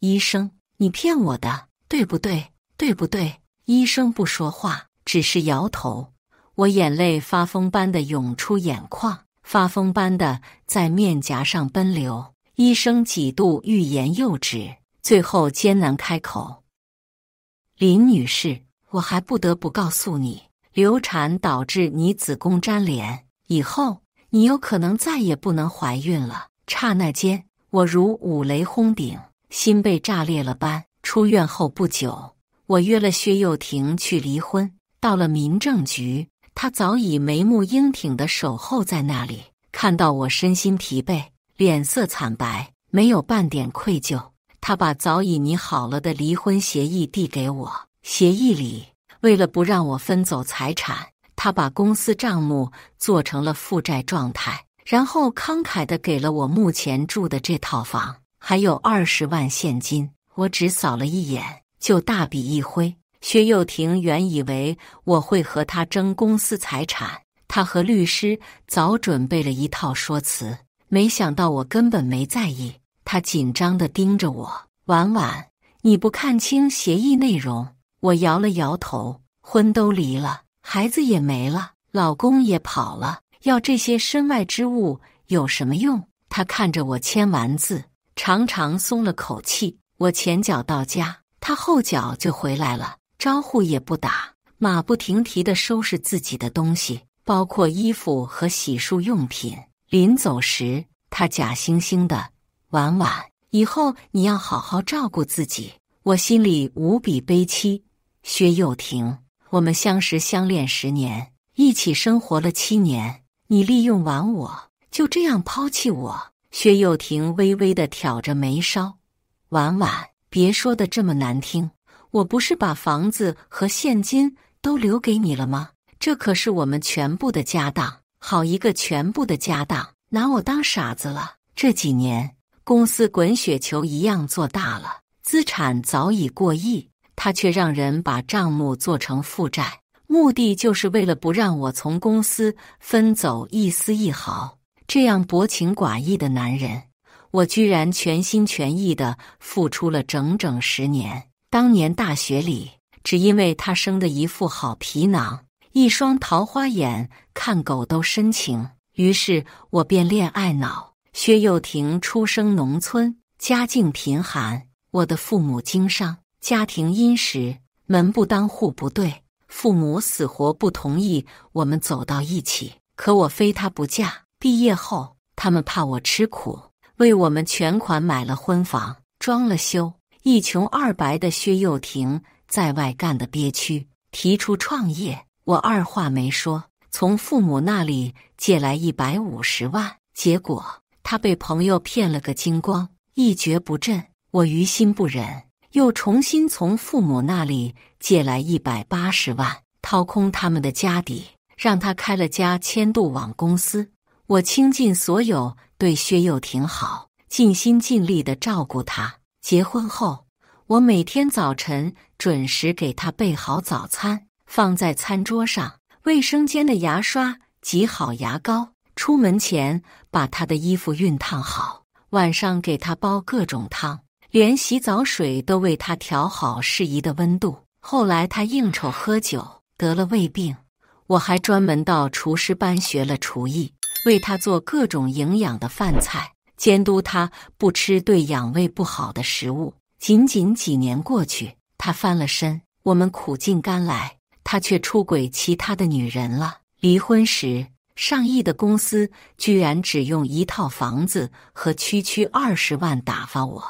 医生，你骗我的，对不对？对不对？”医生不说话，只是摇头。我眼泪发疯般的涌出眼眶，发疯般的在面颊上奔流。医生几度欲言又止，最后艰难开口：“林女士，我还不得不告诉你，流产导致你子宫粘连，以后你有可能再也不能怀孕了。”刹那间，我如五雷轰顶，心被炸裂了般。出院后不久，我约了薛又廷去离婚。到了民政局，他早已眉目英挺地守候在那里。看到我身心疲惫，脸色惨白，没有半点愧疚，他把早已拟好了的离婚协议递给我。协议里，为了不让我分走财产，他把公司账目做成了负债状态，然后慷慨地给了我目前住的这套房，还有20万现金。我只扫了一眼，就大笔一挥。薛又廷原以为我会和他争公司财产，他和律师早准备了一套说辞，没想到我根本没在意。他紧张地盯着我：“婉婉，你不看清协议内容？”我摇了摇头：“婚都离了，孩子也没了，老公也跑了，要这些身外之物有什么用？”他看着我签完字，常常松了口气。我前脚到家，他后脚就回来了，招呼也不打，马不停蹄地收拾自己的东西，包括衣服和洗漱用品。临走时，他假惺惺地：“婉婉，以后你要好好照顾自己。”我心里无比悲戚。薛又廷，我们相识相恋10年，一起生活了7年，你利用完我，就这样抛弃我。薛又廷微微地挑着眉梢：“婉婉，别说得这么难听。我不是把房子和现金都留给你了吗？这可是我们全部的家当，好一个全部的家当，拿我当傻子了。这几年，公司滚雪球一样做大了，资产早已过亿，他却让人把账目做成负债。目的就是为了不让我从公司分走一丝一毫，这样薄情寡义的男人，我居然全心全意地付出了整整10年。当年大学里，只因为他生的一副好皮囊，一双桃花眼，看狗都深情，于是我便恋爱脑。薛又廷出生农村，家境贫寒，我的父母经商，家庭殷实，门不当户不对。父母死活不同意我们走到一起，可我非他不嫁。毕业后，他们怕我吃苦，为我们全款买了婚房，装了修。一穷二白的薛又廷在外干得憋屈，提出创业。我二话没说，从父母那里借来150万，结果他被朋友骗了个精光，一蹶不振。我于心不忍，又重新从父母那里借来180万，掏空他们的家底，让他开了家千度网公司。我倾尽所有对薛又廷好，尽心尽力地照顾他。结婚后，我每天早晨准时给他备好早餐，放在餐桌上。卫生间的牙刷挤好牙膏，出门前把他的衣服熨烫好。晚上给他煲各种汤，连洗澡水都为他调好适宜的温度。后来他应酬喝酒，得了胃病，我还专门到厨师班学了厨艺，为他做各种营养的饭菜，监督他不吃对养胃不好的食物。仅仅几年过去，他翻了身，我们苦尽甘来，他却出轨其他的女人了。离婚时，上亿的公司居然只用1套房子和区20万打发我。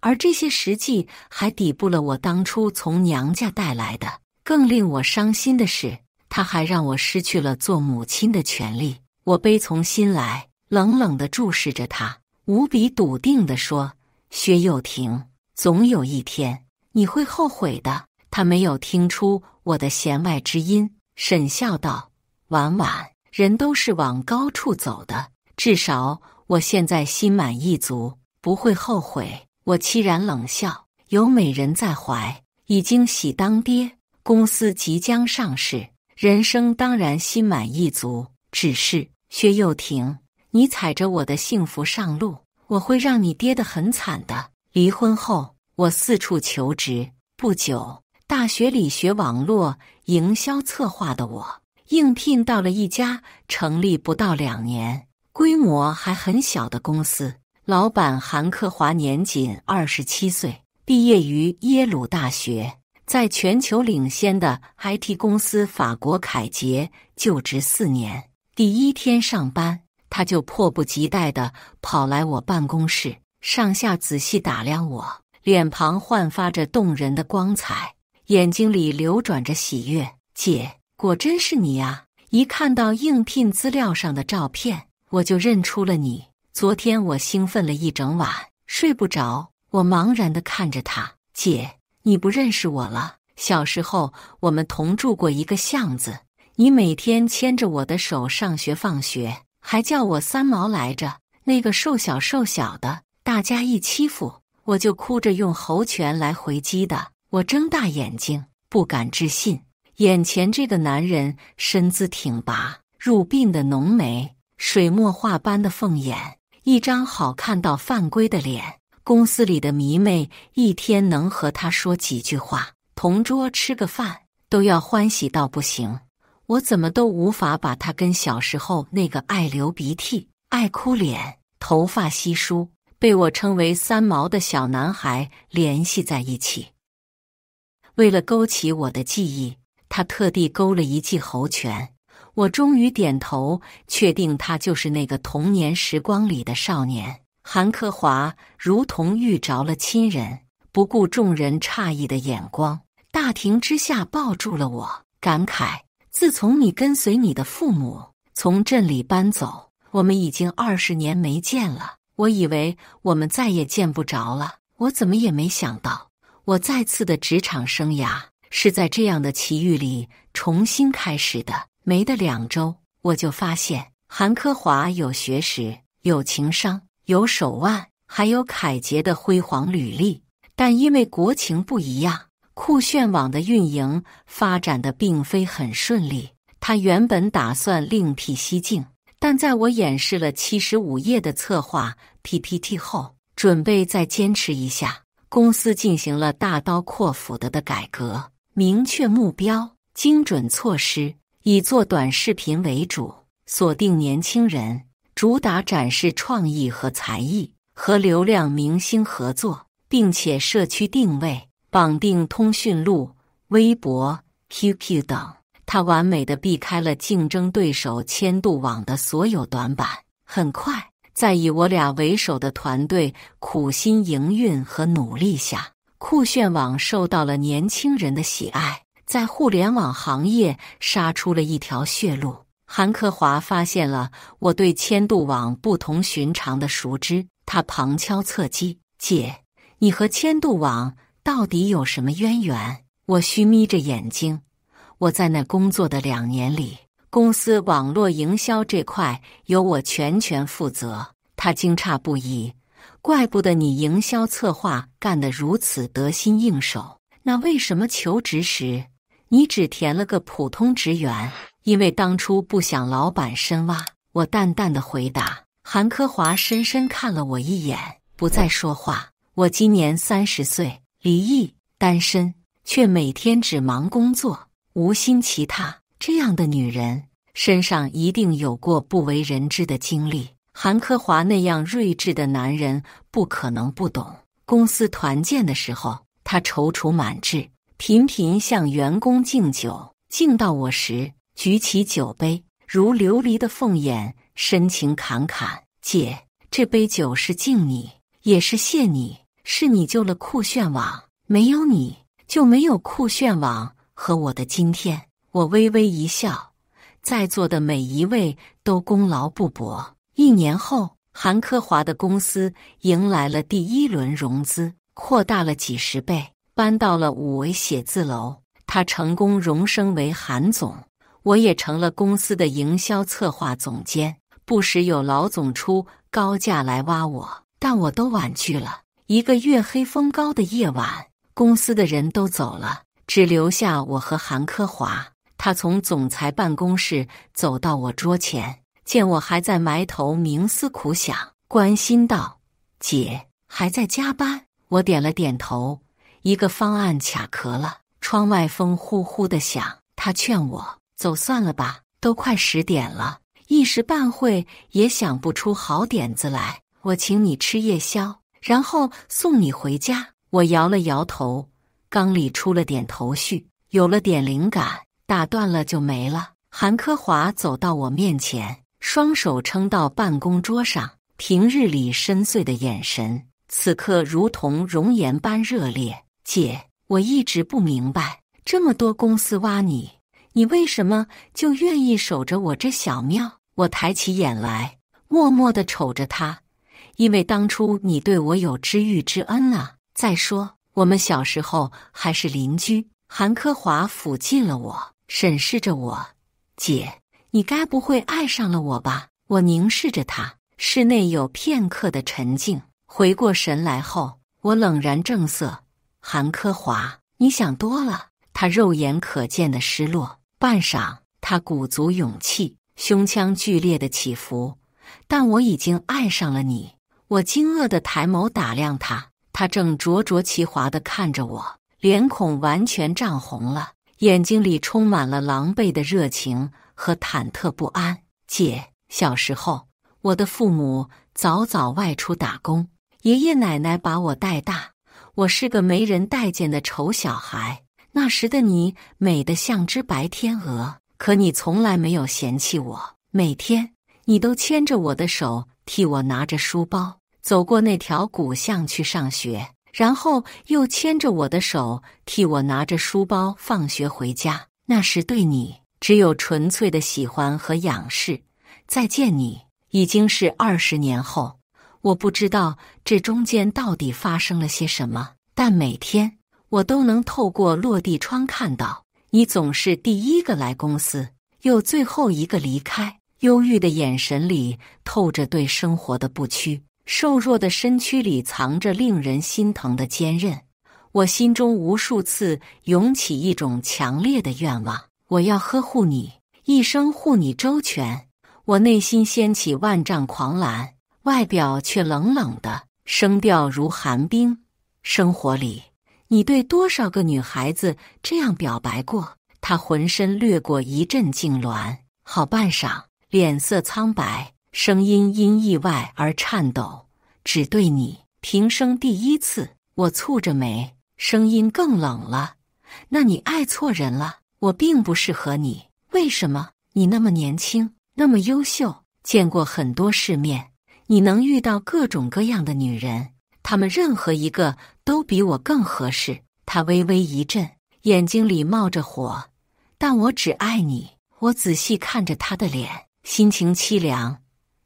而这些实际还抵不了我当初从娘家带来的。更令我伤心的是，他还让我失去了做母亲的权利。我悲从心来，冷冷地注视着他，无比笃定地说：“薛又廷，总有一天你会后悔的。”他没有听出我的弦外之音，沈笑道：“婉婉，人都是往高处走的，至少我现在心满意足，不会后悔。”我凄然冷笑，有美人在怀，已经喜当爹，公司即将上市，人生当然心满意足。只是薛又廷，你踩着我的幸福上路，我会让你跌得很惨的。离婚后，我四处求职。不久，大学里学网络营销策划的我，应聘到了一家成立不到2年、规模还很小的公司。老板韩克华年仅27岁，毕业于耶鲁大学，在全球领先的 IT 公司法国凯捷就职4年。第一天上班，他就迫不及待地跑来我办公室，上下仔细打量我，脸庞焕发着动人的光彩，眼睛里流转着喜悦。“姐，果真是你啊！一看到应聘资料上的照片，我就认出了你。”昨天我兴奋了一整晚，睡不着。我茫然地看着他：“姐，你不认识我了？小时候我们同住过一个巷子，你每天牵着我的手上学放学，还叫我三毛来着。那个瘦小的，大家一欺负我就哭着用猴拳来回击的。”我睁大眼睛，不敢置信，眼前这个男人身姿挺拔，入鬓的浓眉，水墨画般的凤眼，一张好看到犯规的脸。公司里的迷妹一天能和他说几句话，同桌吃个饭都要欢喜到不行。我怎么都无法把他跟小时候那个爱流鼻涕、爱哭脸、头发稀疏、被我称为三毛的小男孩联系在一起。为了勾起我的记忆，他特地勾了一记猴拳。我终于点头，确定他就是那个童年时光里的少年。韩克华如同遇着了亲人，不顾众人诧异的眼光，大庭之下抱住了我，感慨：自从你跟随你的父母从镇里搬走，我们已经20年没见了。我以为我们再也见不着了，我怎么也没想到，我再次的职场生涯是在这样的奇遇里重新开始的。没得2周，我就发现韩科华有学识，有情商，有手腕，还有凯捷的辉煌履历。但因为国情不一样，酷炫网的运营发展的并非很顺利。他原本打算另辟蹊径，但在我演示了75页的策划 PPT 后，准备再坚持一下。公司进行了大刀阔斧的改革，明确目标，精准措施，以做短视频为主，锁定年轻人，主打展示创意和才艺，和流量明星合作，并且社区定位，绑定通讯录、微博、QQ 等。他完美地避开了竞争对手千度网的所有短板。很快，在以我俩为首的团队苦心营运和努力下，酷炫网受到了年轻人的喜爱，在互联网行业杀出了一条血路。韩克华发现了我对千度网不同寻常的熟知，他旁敲侧击：“姐，你和千度网到底有什么渊源？”我虚眯着眼睛，我在那工作的2年里，公司网络营销这块由我全权负责。他惊诧不已：“怪不得你营销策划干得如此得心应手，那为什么求职时你只填了个普通职员？”因为当初不想老板深挖，我淡淡的回答。韩科华深深看了我一眼，不再说话。我今年30岁，离异，单身，却每天只忙工作，无心其他。这样的女人身上一定有过不为人知的经历，韩科华那样睿智的男人不可能不懂。公司团建的时候，他踌躇满志，频频向员工敬酒，敬到我时，举起酒杯，如琉璃的凤眼，深情侃侃：“姐，这杯酒是敬你，也是谢你，是你救了酷炫网，没有你就没有酷炫网和我的今天。”我微微一笑，在座的每一位都功劳不薄。1年后，韩科华的公司迎来了第1轮融资，扩大了几10倍，搬到了5维写字楼。他成功荣升为韩总，我也成了公司的营销策划总监。不时有老总出高价来挖我，但我都婉拒了。一个月黑风高的夜晚，公司的人都走了，只留下我和韩科华。他从总裁办公室走到我桌前，见我还在埋头冥思苦想，关心道：“姐，还在加班？”我点了点头。一个方案卡壳了，窗外风呼呼的响。他劝我：“走算了吧，都快10点了，一时半会也想不出好点子来。我请你吃夜宵，然后送你回家。”我摇了摇头，缸里出了点头绪，有了点灵感，打断了就没了。韩科华走到我面前，双手撑到办公桌上，平日里深邃的眼神，此刻如同熔岩般热烈。“姐，我一直不明白，这么多公司挖你，你为什么就愿意守着我这小庙？”我抬起眼来，默默地瞅着他：“因为当初你对我有知遇之恩啊。再说我们小时候还是邻居。”韩科华抚近了我，审视着我：“姐，你该不会爱上了我吧？”我凝视着他，室内有片刻的沉静。回过神来后，我冷然正色：“韩科华，你想多了。”他肉眼可见的失落。半晌，他鼓足勇气，胸腔剧烈的起伏：“但我已经爱上了你。”我惊愕地抬眸打量他，他正灼灼其华地看着我，脸孔完全涨红了，眼睛里充满了狼狈的热情和忐忑不安。“姐，小时候我的父母早早外出打工，爷爷奶奶把我带大，我是个没人待见的丑小孩。那时的你美得像只白天鹅，可你从来没有嫌弃我。每天你都牵着我的手，替我拿着书包走过那条古巷去上学，然后又牵着我的手，替我拿着书包放学回家。那时对你只有纯粹的喜欢和仰视。再见你，已经是20年后，我不知道这中间到底发生了些什么，但每天我都能透过落地窗看到你总是第一个来公司，又最后一个离开。忧郁的眼神里透着对生活的不屈，瘦弱的身躯里藏着令人心疼的坚韧。我心中无数次涌起一种强烈的愿望，我要呵护你，一生护你周全。我内心掀起万丈狂澜，外表却冷冷的，声调如寒冰。生活里你对多少个女孩子这样表白过？她浑身掠过一阵痉挛，好半晌脸色苍白，声音因意外而颤抖，只对你，平生第一次。我蹙着眉，声音更冷了，那你爱错人了，我并不适合你。为什么？你那么年轻，那么优秀，见过很多世面，你能遇到各种各样的女人，她们任何一个都比我更合适。她微微一震，眼睛里冒着火，但我只爱你。我仔细看着她的脸，心情凄凉，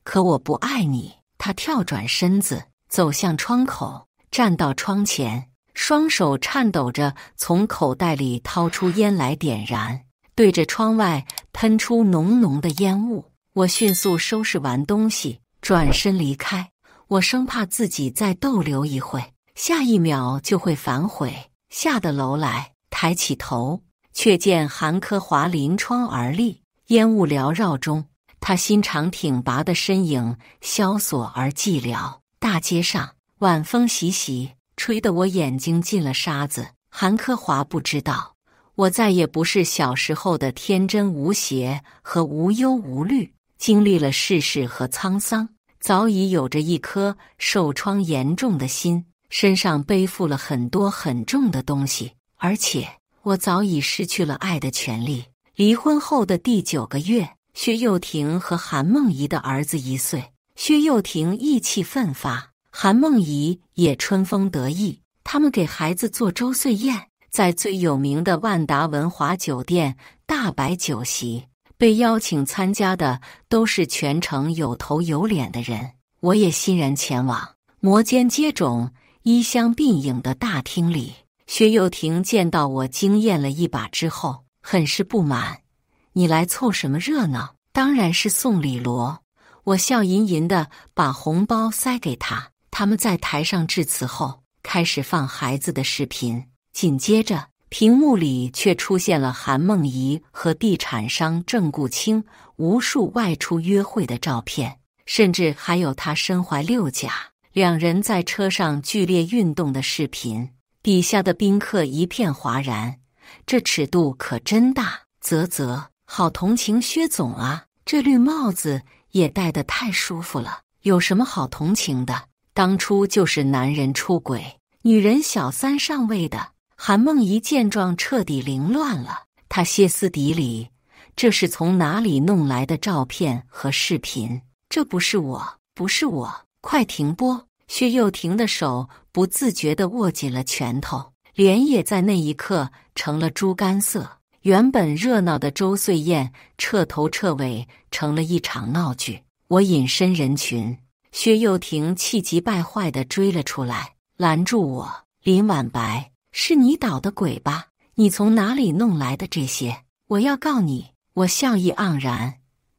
可我不爱你。她跳转身子，走向窗口，站到窗前，双手颤抖着从口袋里掏出烟来点燃，对着窗外喷出浓浓的烟雾。我迅速收拾完东西，转身离开。我生怕自己再逗留一会，下一秒就会反悔。下得楼来，抬起头，却见韩科华临窗而立，烟雾缭绕中，他心肠挺拔的身影萧索而寂寥。大街上晚风习习，吹得我眼睛进了沙子。韩科华不知道，我再也不是小时候的天真无邪和无忧无虑，经历了世事和沧桑，早已有着一颗受创严重的心，身上背负了很多很重的东西。而且我早已失去了爱的权利。离婚后的第9个月，薛又廷和韩梦怡的儿子1岁，薛又廷意气奋发，韩梦怡也春风得意，他们给孩子做周岁宴，在最有名的万达文华酒店大摆酒席，被邀请参加的都是全城有头有脸的人。我也欣然前往。摩肩接踵，衣香鬓影的大厅里，薛又廷见到我惊艳了一把之后，很是不满：“你来凑什么热闹？当然是送李罗。”我笑吟吟地把红包塞给他。他们在台上致辞后，开始放孩子的视频，紧接着屏幕里却出现了韩梦怡和地产商郑顾清无数外出约会的照片，甚至还有他身怀6甲，两人在车上剧烈运动的视频。底下的宾客一片哗然，这尺度可真大！啧，好同情薛总啊，这绿帽子也戴得太舒服了，有什么好同情的？当初就是男人出轨，女人小三上位的。韩梦怡见状彻底凌乱了，她歇斯底里：“这是从哪里弄来的照片和视频？这不是我，不是我！快停播！”薛又廷的手不自觉地握紧了拳头，脸也在那一刻成了猪肝色。原本热闹的周岁宴彻头彻尾成了一场闹剧。我隐身人群，薛又廷气急败坏地追了出来，拦住我：“林晚白，是你捣的鬼吧？你从哪里弄来的这些？我要告你！”我笑意盎然：“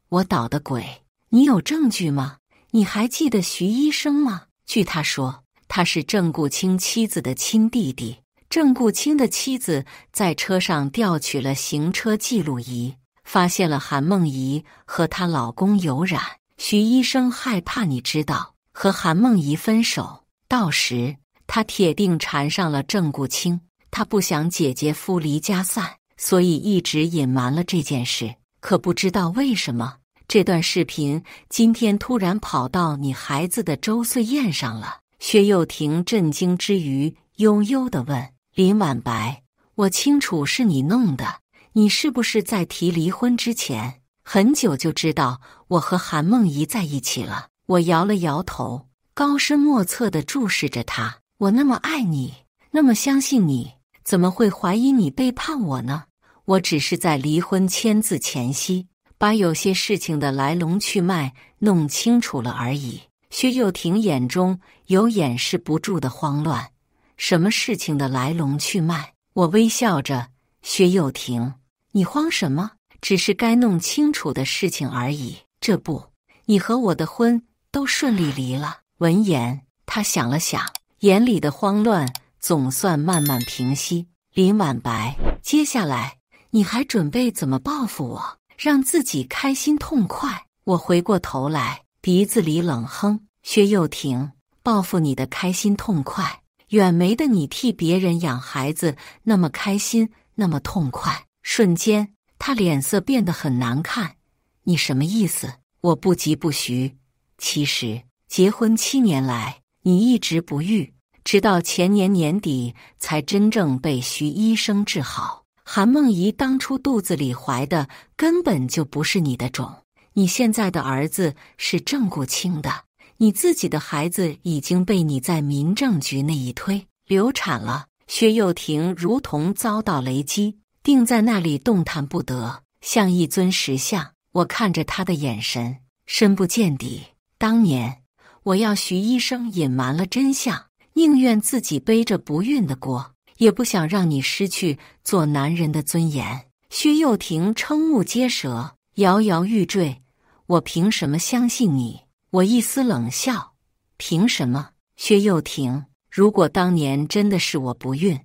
我捣的鬼？你有证据吗？你还记得徐医生吗？据他说，他是郑顾清妻子的亲弟弟。郑顾清的妻子在车上调取了行车记录仪，发现了韩梦怡和她老公有染。徐医生害怕你知道，和韩梦怡分手，到时他铁定缠上了郑顾清。他不想姐姐夫离家散，所以一直隐瞒了这件事。可不知道为什么，这段视频今天突然跑到你孩子的周岁宴上了。”薛又廷震惊之余，悠悠地问：“林晚白，我清楚是你弄的。你是不是在提离婚之前很久就知道我和韩梦怡在一起了？”我摇了摇头，高深莫测地注视着他。我那么爱你，那么相信你，怎么会怀疑你背叛我呢？我只是在离婚签字前夕，把有些事情的来龙去脉弄清楚了而已。薛又廷眼中有掩饰不住的慌乱。什么事情的来龙去脉？我微笑着，薛又廷，你慌什么？只是该弄清楚的事情而已。这不，你和我的婚都顺利离了。闻言，他想了想，眼里的慌乱总算慢慢平息。林晚白，接下来你还准备怎么报复我，让自己开心痛快？我回过头来，鼻子里冷哼。薛又廷，报复你的开心痛快，远没的你替别人养孩子那么开心，那么痛快。瞬间，他脸色变得很难看。你什么意思？我不疾不徐。其实，结婚7年来，你一直不育，直到前年年底才真正被徐医生治好。韩梦怡当初肚子里怀的根本就不是你的种。你现在的儿子是正骨清的，你自己的孩子已经被你在民政局那一推，流产了。薛又廷如同遭到雷击，定在那里动弹不得，像一尊石像。我看着他的眼神深不见底。当年我要徐医生隐瞒了真相，宁愿自己背着不孕的锅，也不想让你失去做男人的尊严。薛又廷瞠目结舌，摇摇欲坠。我凭什么相信你？我一丝冷笑。凭什么？薛又廷，如果当年真的是我不孕，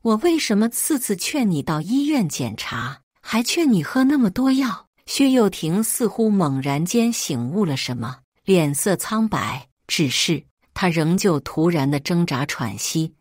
我为什么次次劝你到医院检查，还劝你喝那么多药？薛又廷似乎猛然间醒悟了什么，脸色苍白，只是他仍旧突然的挣扎喘息。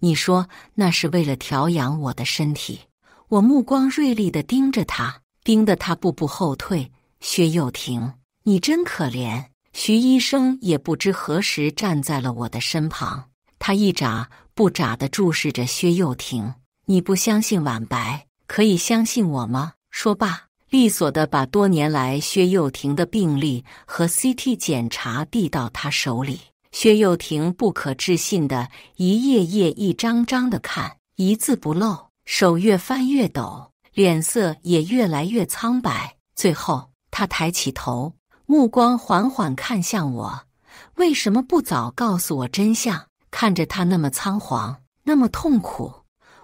你说那是为了调养我的身体。我目光锐利地盯着他，盯得他步步后退。薛又廷，你真可怜。徐医生也不知何时站在了我的身旁，他一眨不眨地注视着薛又廷。你不相信晚白，可以相信我吗？说罢，利索地把多年来薛又廷的病历和 CT 检查递到他手里。薛又廷不可置信地一页页一张张地看，一字不漏，手越翻越抖，脸色也越来越苍白。最后他抬起头，目光缓缓看向我。为什么不早告诉我真相？看着他那么仓皇，那么痛苦，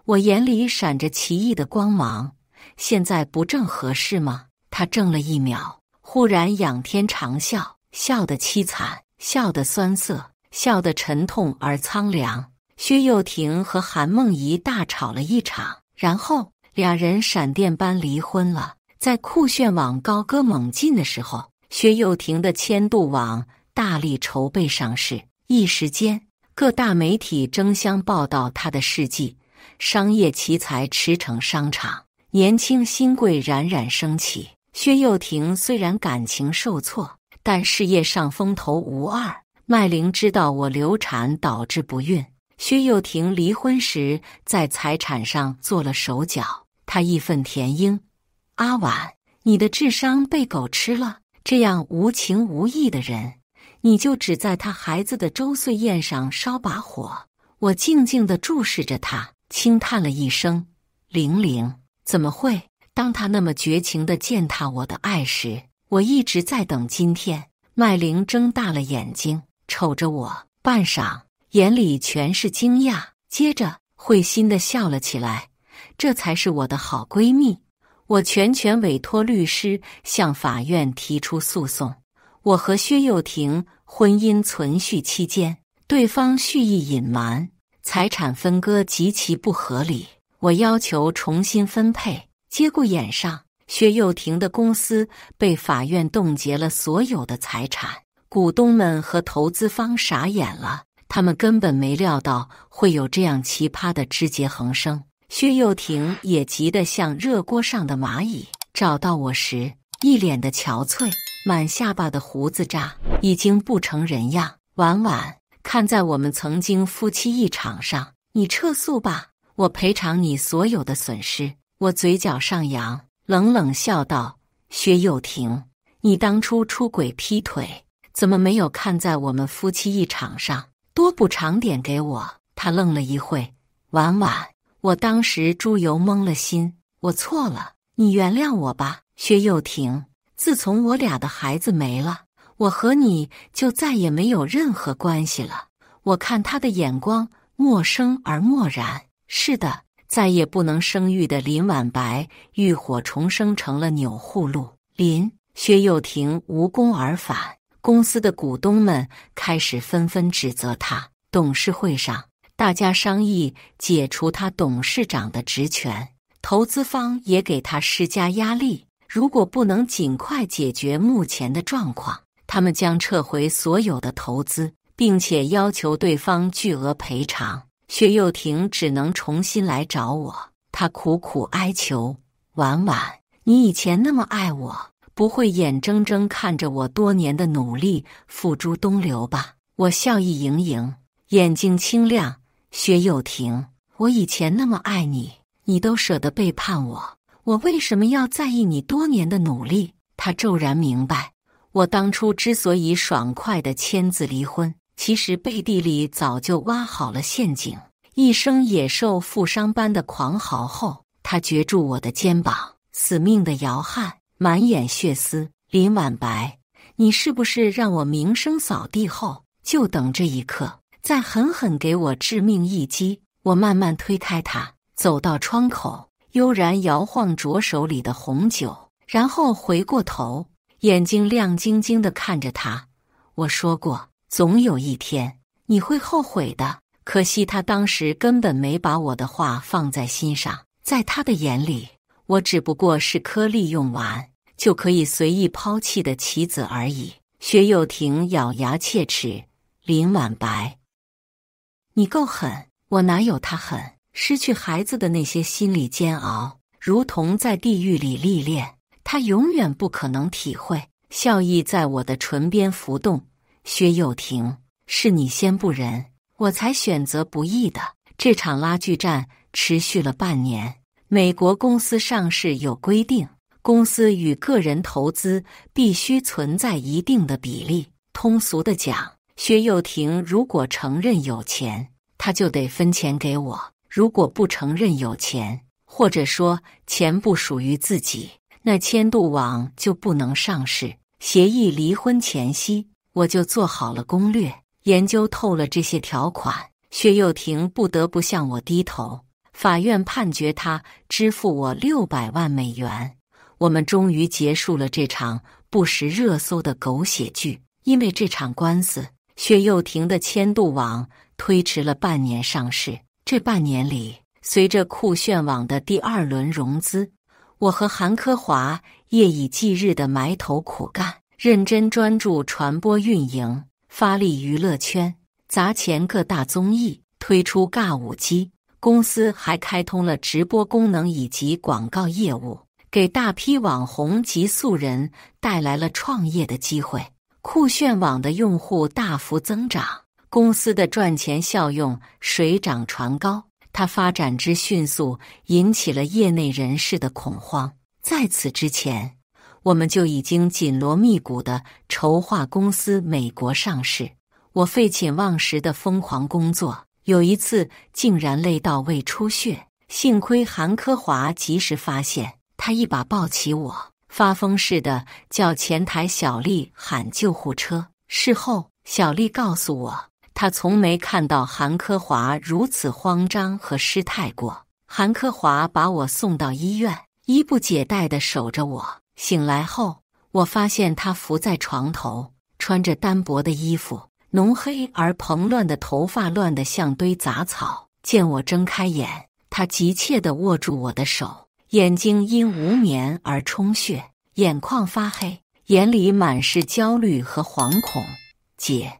我眼里闪着奇异的光芒。现在不正合适吗？他怔了一秒，忽然仰天长啸，笑得凄惨，笑得酸涩，笑得沉痛而苍凉。薛又廷和韩梦怡大吵了一场，然后俩人闪电般离婚了。在酷炫网高歌猛进的时候，薛又廷的千度网大力筹备上市，一时间各大媒体争相报道他的事迹，商业奇才驰骋商场，年轻新贵冉冉升起。薛又廷虽然感情受挫，但事业上风头无二。麦玲知道我流产导致不孕，薛又廷离婚时在财产上做了手脚，他义愤填膺。阿婉，你的智商被狗吃了，这样无情无义的人，你就只在他孩子的周岁宴上烧把火。我静静地注视着他，轻叹了一声。玲玲，怎么会？当他那么绝情地践踏我的爱时，我一直在等今天。麦玲睁大了眼睛，瞅着我，半晌，眼里全是惊讶，接着会心地笑了起来。这才是我的好闺蜜。我全权委托律师向法院提出诉讼。我和薛又廷婚姻存续期间，对方蓄意隐瞒，财产分割极其不合理。我要求重新分配。节骨眼上，薛又廷的公司被法院冻结了所有的财产，股东们和投资方傻眼了，他们根本没料到会有这样奇葩的枝节横生。薛又廷也急得像热锅上的蚂蚁，找到我时一脸的憔悴，满下巴的胡子渣已经不成人样。婉婉，看在我们曾经夫妻一场上，你撤诉吧。我赔偿你所有的损失。”我嘴角上扬，冷冷笑道：“薛又廷，你当初出轨劈腿，怎么没有看在我们夫妻一场上，多补偿点给我？”他愣了一会，婉婉，我当时猪油蒙了心，我错了，你原谅我吧。薛又廷，自从我俩的孩子没了，我和你就再也没有任何关系了。我看他的眼光陌生而漠然。是的，再也不能生育的林婉白浴火重生成了钮祜禄林。薛又廷无功而返，公司的股东们开始纷纷指责他。董事会上，大家商议解除他董事长的职权，投资方也给他施加压力，如果不能尽快解决目前的状况，他们将撤回所有的投资，并且要求对方巨额赔偿。薛又廷只能重新来找我，他苦苦哀求：“婉婉，你以前那么爱我，不会眼睁睁看着我多年的努力付诸东流吧？”我笑意盈盈，眼睛清亮。薛又廷，我以前那么爱你，你都舍得背叛我，我为什么要在意你多年的努力？他骤然明白，我当初之所以爽快地签字离婚，其实背地里早就挖好了陷阱。一声野兽负伤般的狂嚎后，他攫住我的肩膀，死命地摇撼，满眼血丝。林婉白，你是不是让我名声扫地后，就等这一刻，再狠狠给我致命一击？我慢慢推开他，走到窗口，悠然摇晃着手里的红酒，然后回过头，眼睛亮晶晶地看着他，我说过，总有一天你会后悔的。可惜他当时根本没把我的话放在心上，在他的眼里，我只不过是颗粒用完就可以随意抛弃的棋子而已。薛又廷咬牙切齿：“林婉白，你够狠！”我哪有他狠？失去孩子的那些心理煎熬，如同在地狱里历练，他永远不可能体会。笑意在我的唇边浮动。薛又廷，是你先不仁，我才选择不义的。这场拉锯战持续了半年。美国公司上市有规定，公司与个人投资必须存在一定的比例。通俗的讲，薛又廷如果承认有钱，他就得分钱给我；如果不承认有钱，或者说钱不属于自己，那千度网就不能上市。协议离婚前夕，我就做好了攻略，研究透了这些条款。薛又廷不得不向我低头，法院判决他支付我600万美元。我们终于结束了这场不时热搜的狗血剧。因为这场官司，薛又廷的千度网推迟了半年上市。这半年里，随着酷炫网的第二轮融资，我和韩科华夜以继日地埋头苦干，认真专注传播运营，发力娱乐圈，砸钱各大综艺，推出尬舞机。公司还开通了直播功能以及广告业务，给大批网红及素人带来了创业的机会。酷炫网的用户大幅增长，公司的赚钱效用水涨船高。它发展之迅速，引起了业内人士的恐慌。在此之前，我们就已经紧锣密鼓地筹划公司美国上市。我废寝忘食的疯狂工作，有一次竟然累到胃出血。幸亏韩科华及时发现，他一把抱起我，发疯似的叫前台小丽喊救护车。事后，小丽告诉我，他从没看到韩科华如此慌张和失态过。韩科华把我送到医院，衣不解带地守着我。醒来后，我发现他伏在床头，穿着单薄的衣服，浓黑而蓬乱的头发乱得像堆杂草。见我睁开眼，他急切地握住我的手，眼睛因无眠而充血，眼眶发黑，眼里满是焦虑和惶恐。姐，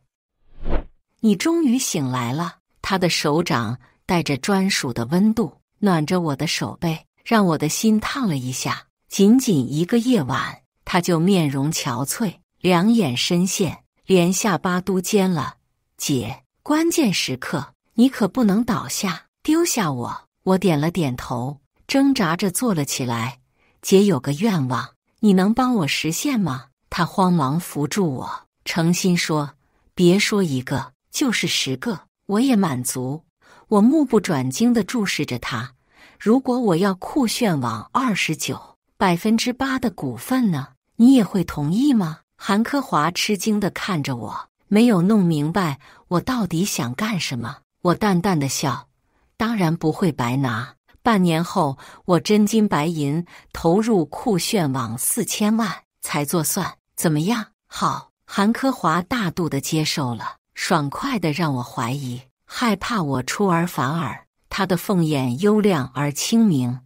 你终于醒来了。他的手掌带着专属的温度，暖着我的手背，让我的心烫了一下。仅仅一个夜晚，他就面容憔悴，两眼深陷，连下巴都尖了。姐，关键时刻，你可不能倒下，丢下我。我点了点头，挣扎着坐了起来。姐有个愿望，你能帮我实现吗？她慌忙扶住我，诚心说：“别说一个，就是10个，我也满足。”我目不转睛地注视着她。如果我要酷炫网29%的股份呢？你也会同意吗？韩科华吃惊地看着我，没有弄明白我到底想干什么。我淡淡的笑，当然不会白拿。半年后，我真金白银投入酷炫网4000万才做算。怎么样？好。韩科华大度地接受了，爽快地让我怀疑，害怕我出尔反尔。他的凤眼幽亮而清明。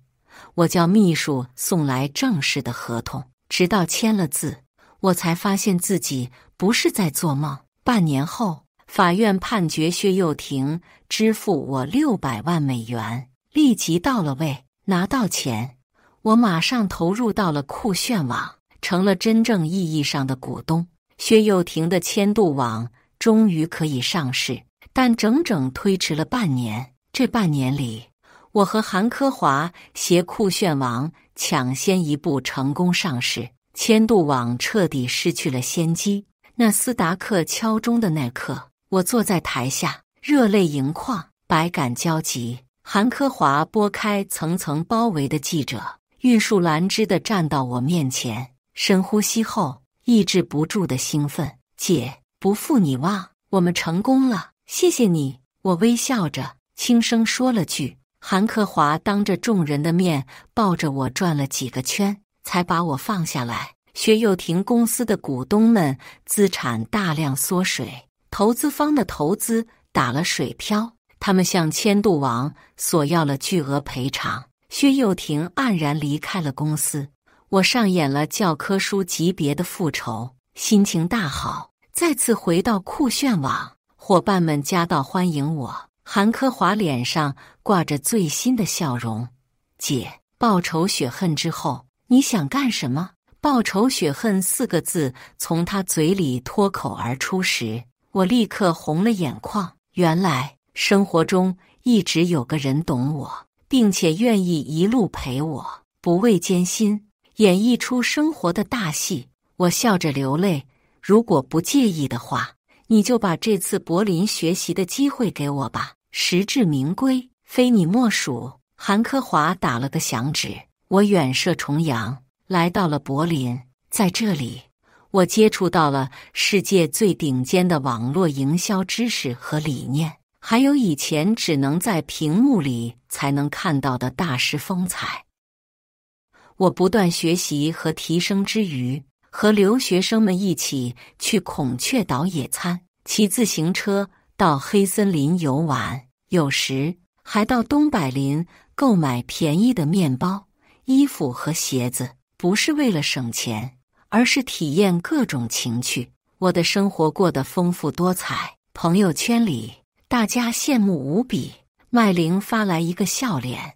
我叫秘书送来正式的合同，直到签了字，我才发现自己不是在做梦。半年后，法院判决薛又廷支付我600万美元，立即到了位。拿到钱，我马上投入到了酷炫网，成了真正意义上的股东。薛又廷的千度网终于可以上市，但整整推迟了半年。这半年里，我和韩科华携酷炫网抢先一步成功上市，千度网彻底失去了先机。纳斯达克敲钟的那刻，我坐在台下，热泪盈眶，百感交集。韩科华拨开层层包围的记者，玉树兰枝地站到我面前。深呼吸后，抑制不住的兴奋：“姐，不负你望，我们成功了，谢谢你！”我微笑着轻声说了句。韩克华当着众人的面抱着我转了几个圈，才把我放下来。薛又廷公司的股东们资产大量缩水，投资方的投资打了水漂，他们向千度网索要了巨额赔偿。薛又廷黯然离开了公司，我上演了教科书级别的复仇，心情大好。再次回到酷炫网，伙伴们夹道欢迎我。韩科华脸上挂着最新的笑容：“姐，报仇雪恨之后，你想干什么？”报仇雪恨4个字从他嘴里脱口而出时，我立刻红了眼眶。原来生活中一直有个人懂我，并且愿意一路陪我，不畏艰辛，演绎出生活的大戏。我笑着流泪：“如果不介意的话，你就把这次柏林学习的机会给我吧。”实至名归，非你莫属。韩科华打了个响指，我远涉重洋来到了柏林。在这里，我接触到了世界最顶尖的网络营销知识和理念，还有以前只能在屏幕里才能看到的大师风采。我不断学习和提升之余，和留学生们一起去孔雀岛野餐，骑自行车到黑森林游玩，有时还到东柏林购买便宜的面包、衣服和鞋子，不是为了省钱，而是体验各种情趣。我的生活过得丰富多彩，朋友圈里大家羡慕无比。麦玲发来一个笑脸：“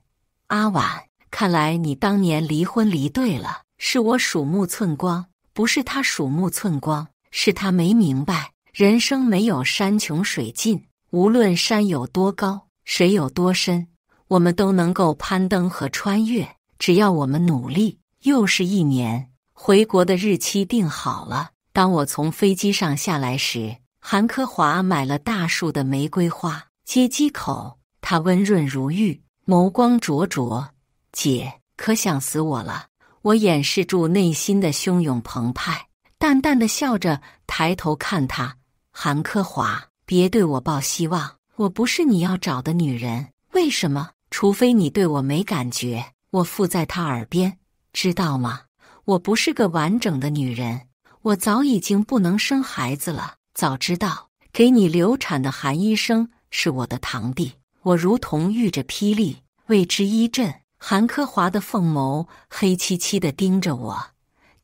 阿婉，看来你当年离婚离对了，是我鼠目寸光。”不是他鼠目寸光，是他没明白，人生没有山穷水尽，无论山有多高，水有多深，我们都能够攀登和穿越，只要我们努力。又是1年，回国的日期定好了。当我从飞机上下来时，韩科华买了大束的玫瑰花接机口，它温润如玉，眸光灼灼：“姐，可想死我了。”我掩饰住内心的汹涌澎湃，淡淡的笑着抬头看他：“韩科华，别对我抱希望，我不是你要找的女人。为什么？除非你对我没感觉。”我附在他耳边：“知道吗？我不是个完整的女人，我早已经不能生孩子了。早知道给你流产的韩医生是我的堂弟，我如同遇着霹雳，为之一振。”韩科华的凤眸黑漆漆地盯着我：“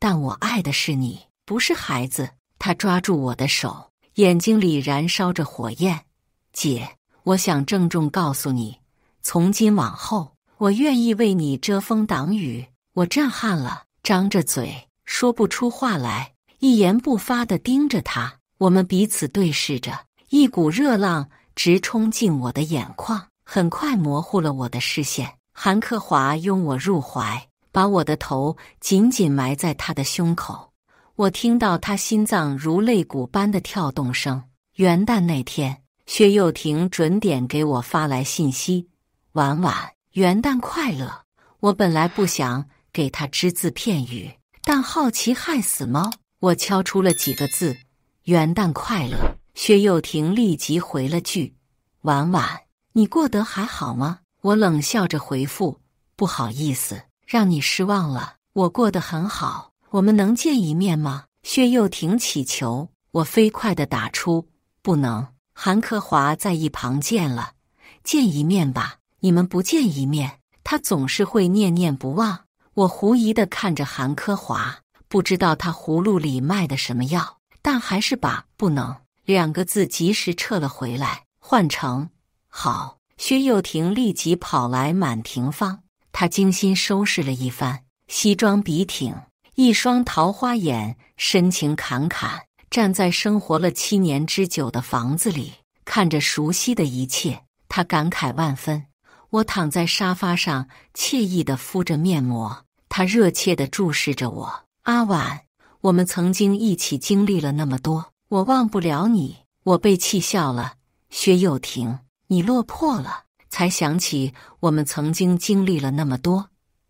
但我爱的是你，不是孩子。”他抓住我的手，眼睛里燃烧着火焰：“姐，我想郑重告诉你，从今往后，我愿意为你遮风挡雨。”我震撼了，张着嘴说不出话来，一言不发地盯着他。我们彼此对视着，一股热浪直冲进我的眼眶。很快模糊了我的视线。韩克华拥我入怀，把我的头紧紧埋在他的胸口。我听到他心脏如肋骨般的跳动声。元旦那天，薛又廷准点给我发来信息：“婉婉，元旦快乐。”我本来不想给他只字片语，但好奇害死猫，我敲出了几个字：“元旦快乐。”薛又廷立即回了句：“婉婉，你过得还好吗？”我冷笑着回复：“不好意思，让你失望了。我过得很好，我们能见一面吗？”薛又廷乞求，我飞快地打出：“不能。”韩克华在一旁见了：“见一面吧，你们不见一面，他总是会念念不忘。”我狐疑地看着韩科华，不知道他葫芦里卖的什么药，但还是把“不能”两个字及时撤了回来，换成“好”。薛又廷立即跑来满庭芳，他精心收拾了一番，西装笔挺，一双桃花眼，深情侃侃，站在生活了7年之久的房子里，看着熟悉的一切，他感慨万分。我躺在沙发上，惬意地敷着面膜。他热切地注视着我：“阿婉，我们曾经一起经历了那么多，我忘不了你。”我被气笑了：“薛又廷，你落魄了，才想起我们曾经经历了那么多。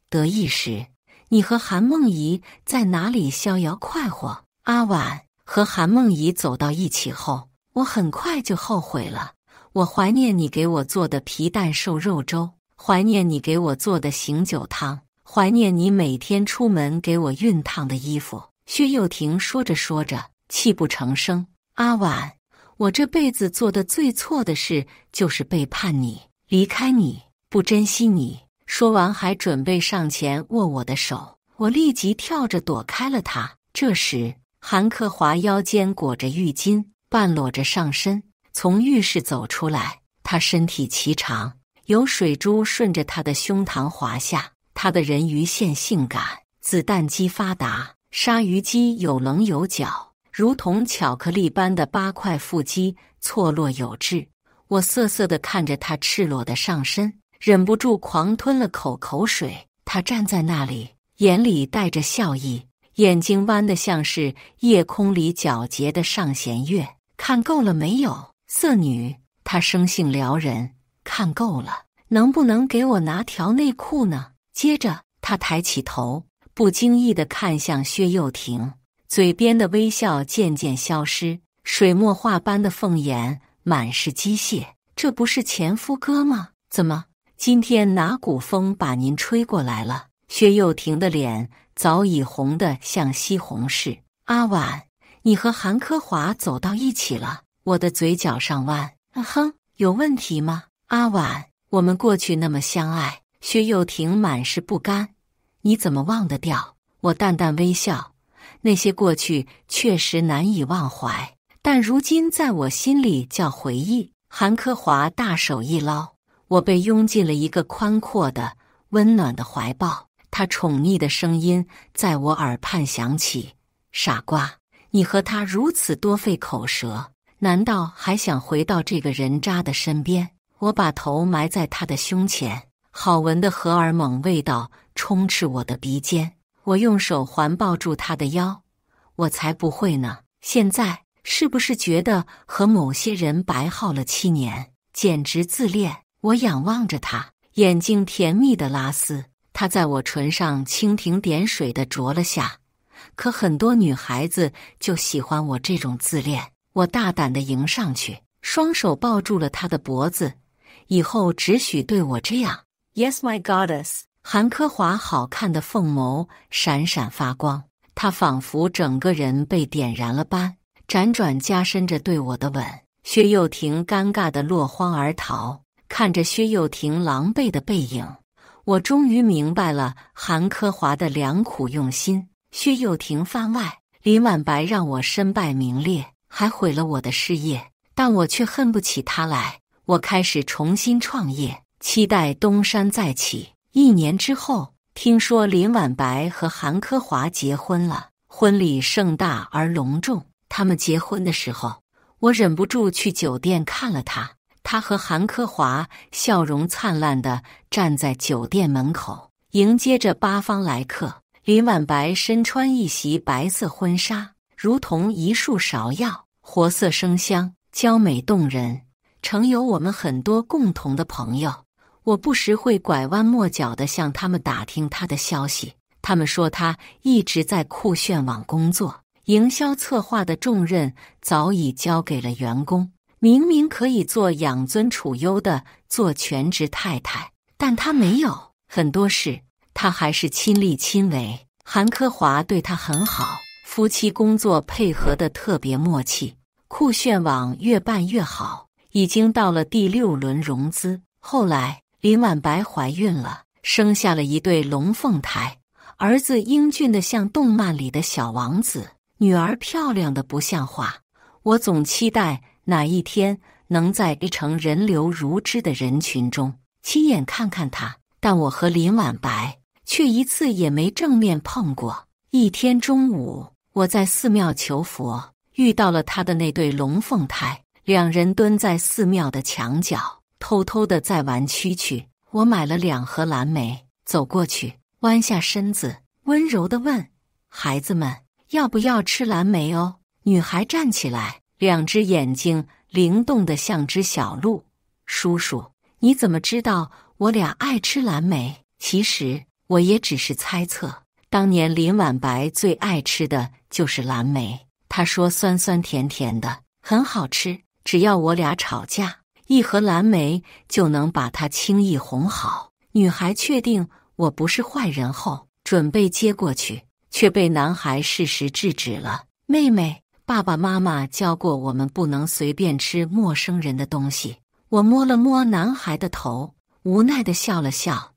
得意时，你和韩梦怡在哪里逍遥快活？”阿婉和韩梦怡走到一起后，我很快就后悔了。我怀念你给我做的皮蛋瘦肉粥，怀念你给我做的醒酒汤，怀念你每天出门给我熨烫的衣服。薛又廷说着说着，泣不成声：“阿婉，我这辈子做的最错的事就是背叛你，离开你，不珍惜你。”说完还准备上前握我的手，我立即跳着躲开了他。这时，韩克华腰间裹着浴巾，半裸着上身从浴室走出来，他身体颀长，有水珠顺着他的胸膛滑下，他的人鱼线性感，子弹肌发达，鲨鱼肌有棱有角，如同巧克力般的8块腹肌错落有致。我瑟瑟地看着他赤裸的上身，忍不住狂吞了口水。他站在那里，眼里带着笑意，眼睛弯得像是夜空里皎洁的上弦月。“看够了没有？”色女，她生性撩人。“看够了，能不能给我拿条内裤呢？”接着，她抬起头，不经意地看向薛又廷，嘴边的微笑渐渐消失，水墨画般的凤眼满是机械。“这不是前夫哥吗？怎么今天哪股风把您吹过来了？”薛又廷的脸早已红得像西红柿。“阿婉，你和韩科华走到一起了。”我的嘴角上弯：“哼，有问题吗？阿婉，我们过去那么相爱。”薛又廷满是不甘：“你怎么忘得掉？”我淡淡微笑：“那些过去确实难以忘怀，但如今在我心里叫回忆。”韩科华大手一捞，我被拥进了一个宽阔的、温暖的怀抱。他宠溺的声音在我耳畔响起：“傻瓜，你和他如此多费口舌，难道还想回到这个人渣的身边？”我把头埋在他的胸前，好闻的荷尔蒙味道充斥我的鼻尖。我用手环抱住他的腰：“我才不会呢！现在是不是觉得和某些人白耗了7年，简直自恋？”我仰望着他，眼睛甜蜜的拉丝，他在我唇上蜻蜓点水的啄了下。可很多女孩子就喜欢我这种自恋。我大胆地迎上去，双手抱住了她的脖子：“以后只许对我这样。” Yes, my goddess。 韩科华好看的凤眸闪闪发光，他仿佛整个人被点燃了般，辗转加深着对我的吻。薛又廷尴尬地落荒而逃，看着薛又廷狼狈的背影，我终于明白了韩科华的良苦用心。薛又廷番外，林晚白让我身败名裂，还毁了我的事业，但我却恨不起他来。我开始重新创业，期待东山再起。1年之后，听说林晚白和韩科华结婚了，婚礼盛大而隆重。他们结婚的时候，我忍不住去酒店看了他。他和韩科华笑容灿烂地站在酒店门口，迎接着八方来客。林晚白身穿一袭白色婚纱，如同一束芍药，活色生香，娇美动人。曾有我们很多共同的朋友，我不时会拐弯抹角地向他们打听他的消息。他们说他一直在酷炫网工作，营销策划的重任早已交给了员工。 明明可以做养尊处优的做全职太太，但她没有。很多事她还是亲力亲为。韩科华对她很好，夫妻工作配合得特别默契。酷炫网越办越好，已经到了第6轮融资。后来林晚白怀孕了，生下了一对龙凤胎，儿子英俊得像动漫里的小王子，女儿漂亮得不像话。我总期待 哪一天能在这城人流如织的人群中亲眼看看他？但我和林晚白却一次也没正面碰过。一天中午，我在寺庙求佛，遇到了他的那对龙凤胎，两人蹲在寺庙的墙角，偷偷的在玩蛐蛐。我买了2盒蓝莓，走过去，弯下身子，温柔的问：“孩子们，要不要吃蓝莓哦？”女孩站起来， 两只眼睛灵动的像只小鹿。叔叔，你怎么知道我俩爱吃蓝莓？其实我也只是猜测。当年林晚白最爱吃的就是蓝莓，他说酸酸甜甜的，很好吃。只要我俩吵架，1盒蓝莓就能把它轻易哄好。女孩确定我不是坏人后，准备接过去，却被男孩适时制止了。妹妹， 爸爸妈妈教过我们不能随便吃陌生人的东西。我摸了摸男孩的头，无奈地笑了笑。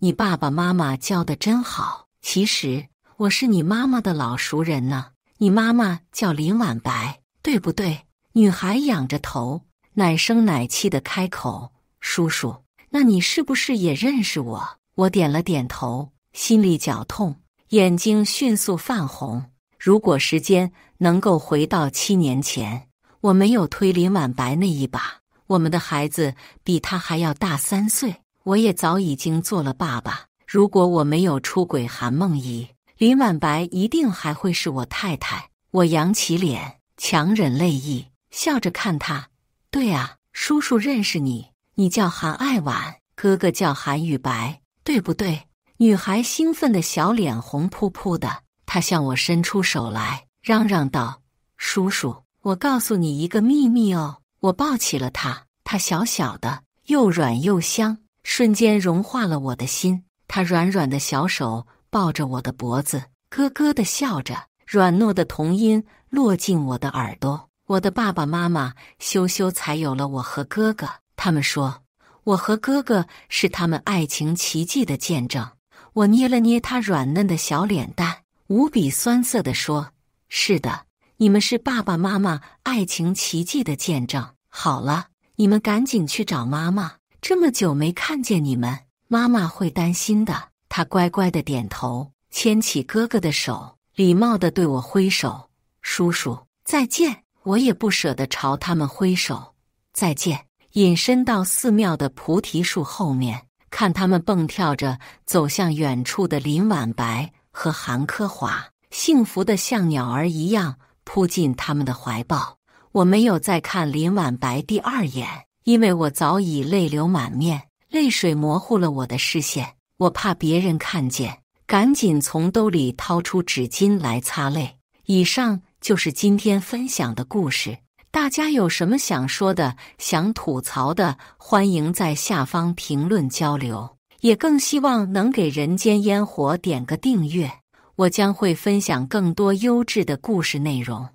你爸爸妈妈教得真好。其实我是你妈妈的老熟人呢。你妈妈叫林晚白，对不对？女孩仰着头，奶声奶气地开口：“叔叔，那你是不是也认识我？”我点了点头，心里绞痛，眼睛迅速泛红。 如果时间能够回到7年前，我没有推林晚白那一把。我们的孩子比他还要大3岁，我也早已经做了爸爸。如果我没有出轨韩梦怡，林晚白一定还会是我太太。我扬起脸，强忍泪意，笑着看他。对啊，叔叔认识你，你叫韩爱婉，哥哥叫韩雨白，对不对？女孩兴奋的小脸红扑扑的。 他向我伸出手来，嚷嚷道：“叔叔，我告诉你一个秘密哦！”我抱起了他，他小小的，又软又香，瞬间融化了我的心。他软软的小手抱着我的脖子，咯咯地笑着，软糯的童音落进我的耳朵。我的爸爸妈妈羞羞才有了我和哥哥，他们说我和哥哥是他们爱情奇迹的见证。我捏了捏他软嫩的小脸蛋， 无比酸涩地说：“是的，你们是爸爸妈妈爱情奇迹的见证。好了，你们赶紧去找妈妈，这么久没看见你们，妈妈会担心的。”他乖乖地点头，牵起哥哥的手，礼貌地对我挥手：“叔叔，再见。”我也不舍得朝他们挥手再见，隐身到寺庙的菩提树后面，看他们蹦跳着走向远处的林晚白 和韩科华，幸福的像鸟儿一样扑进他们的怀抱。我没有再看林晚白第2眼，因为我早已泪流满面，泪水模糊了我的视线。我怕别人看见，赶紧从兜里掏出纸巾来擦泪。以上就是今天分享的故事。大家有什么想说的、想吐槽的，欢迎在下方评论交流。 也更希望能给《人间烟火》点个订阅，我将会分享更多优质的故事内容。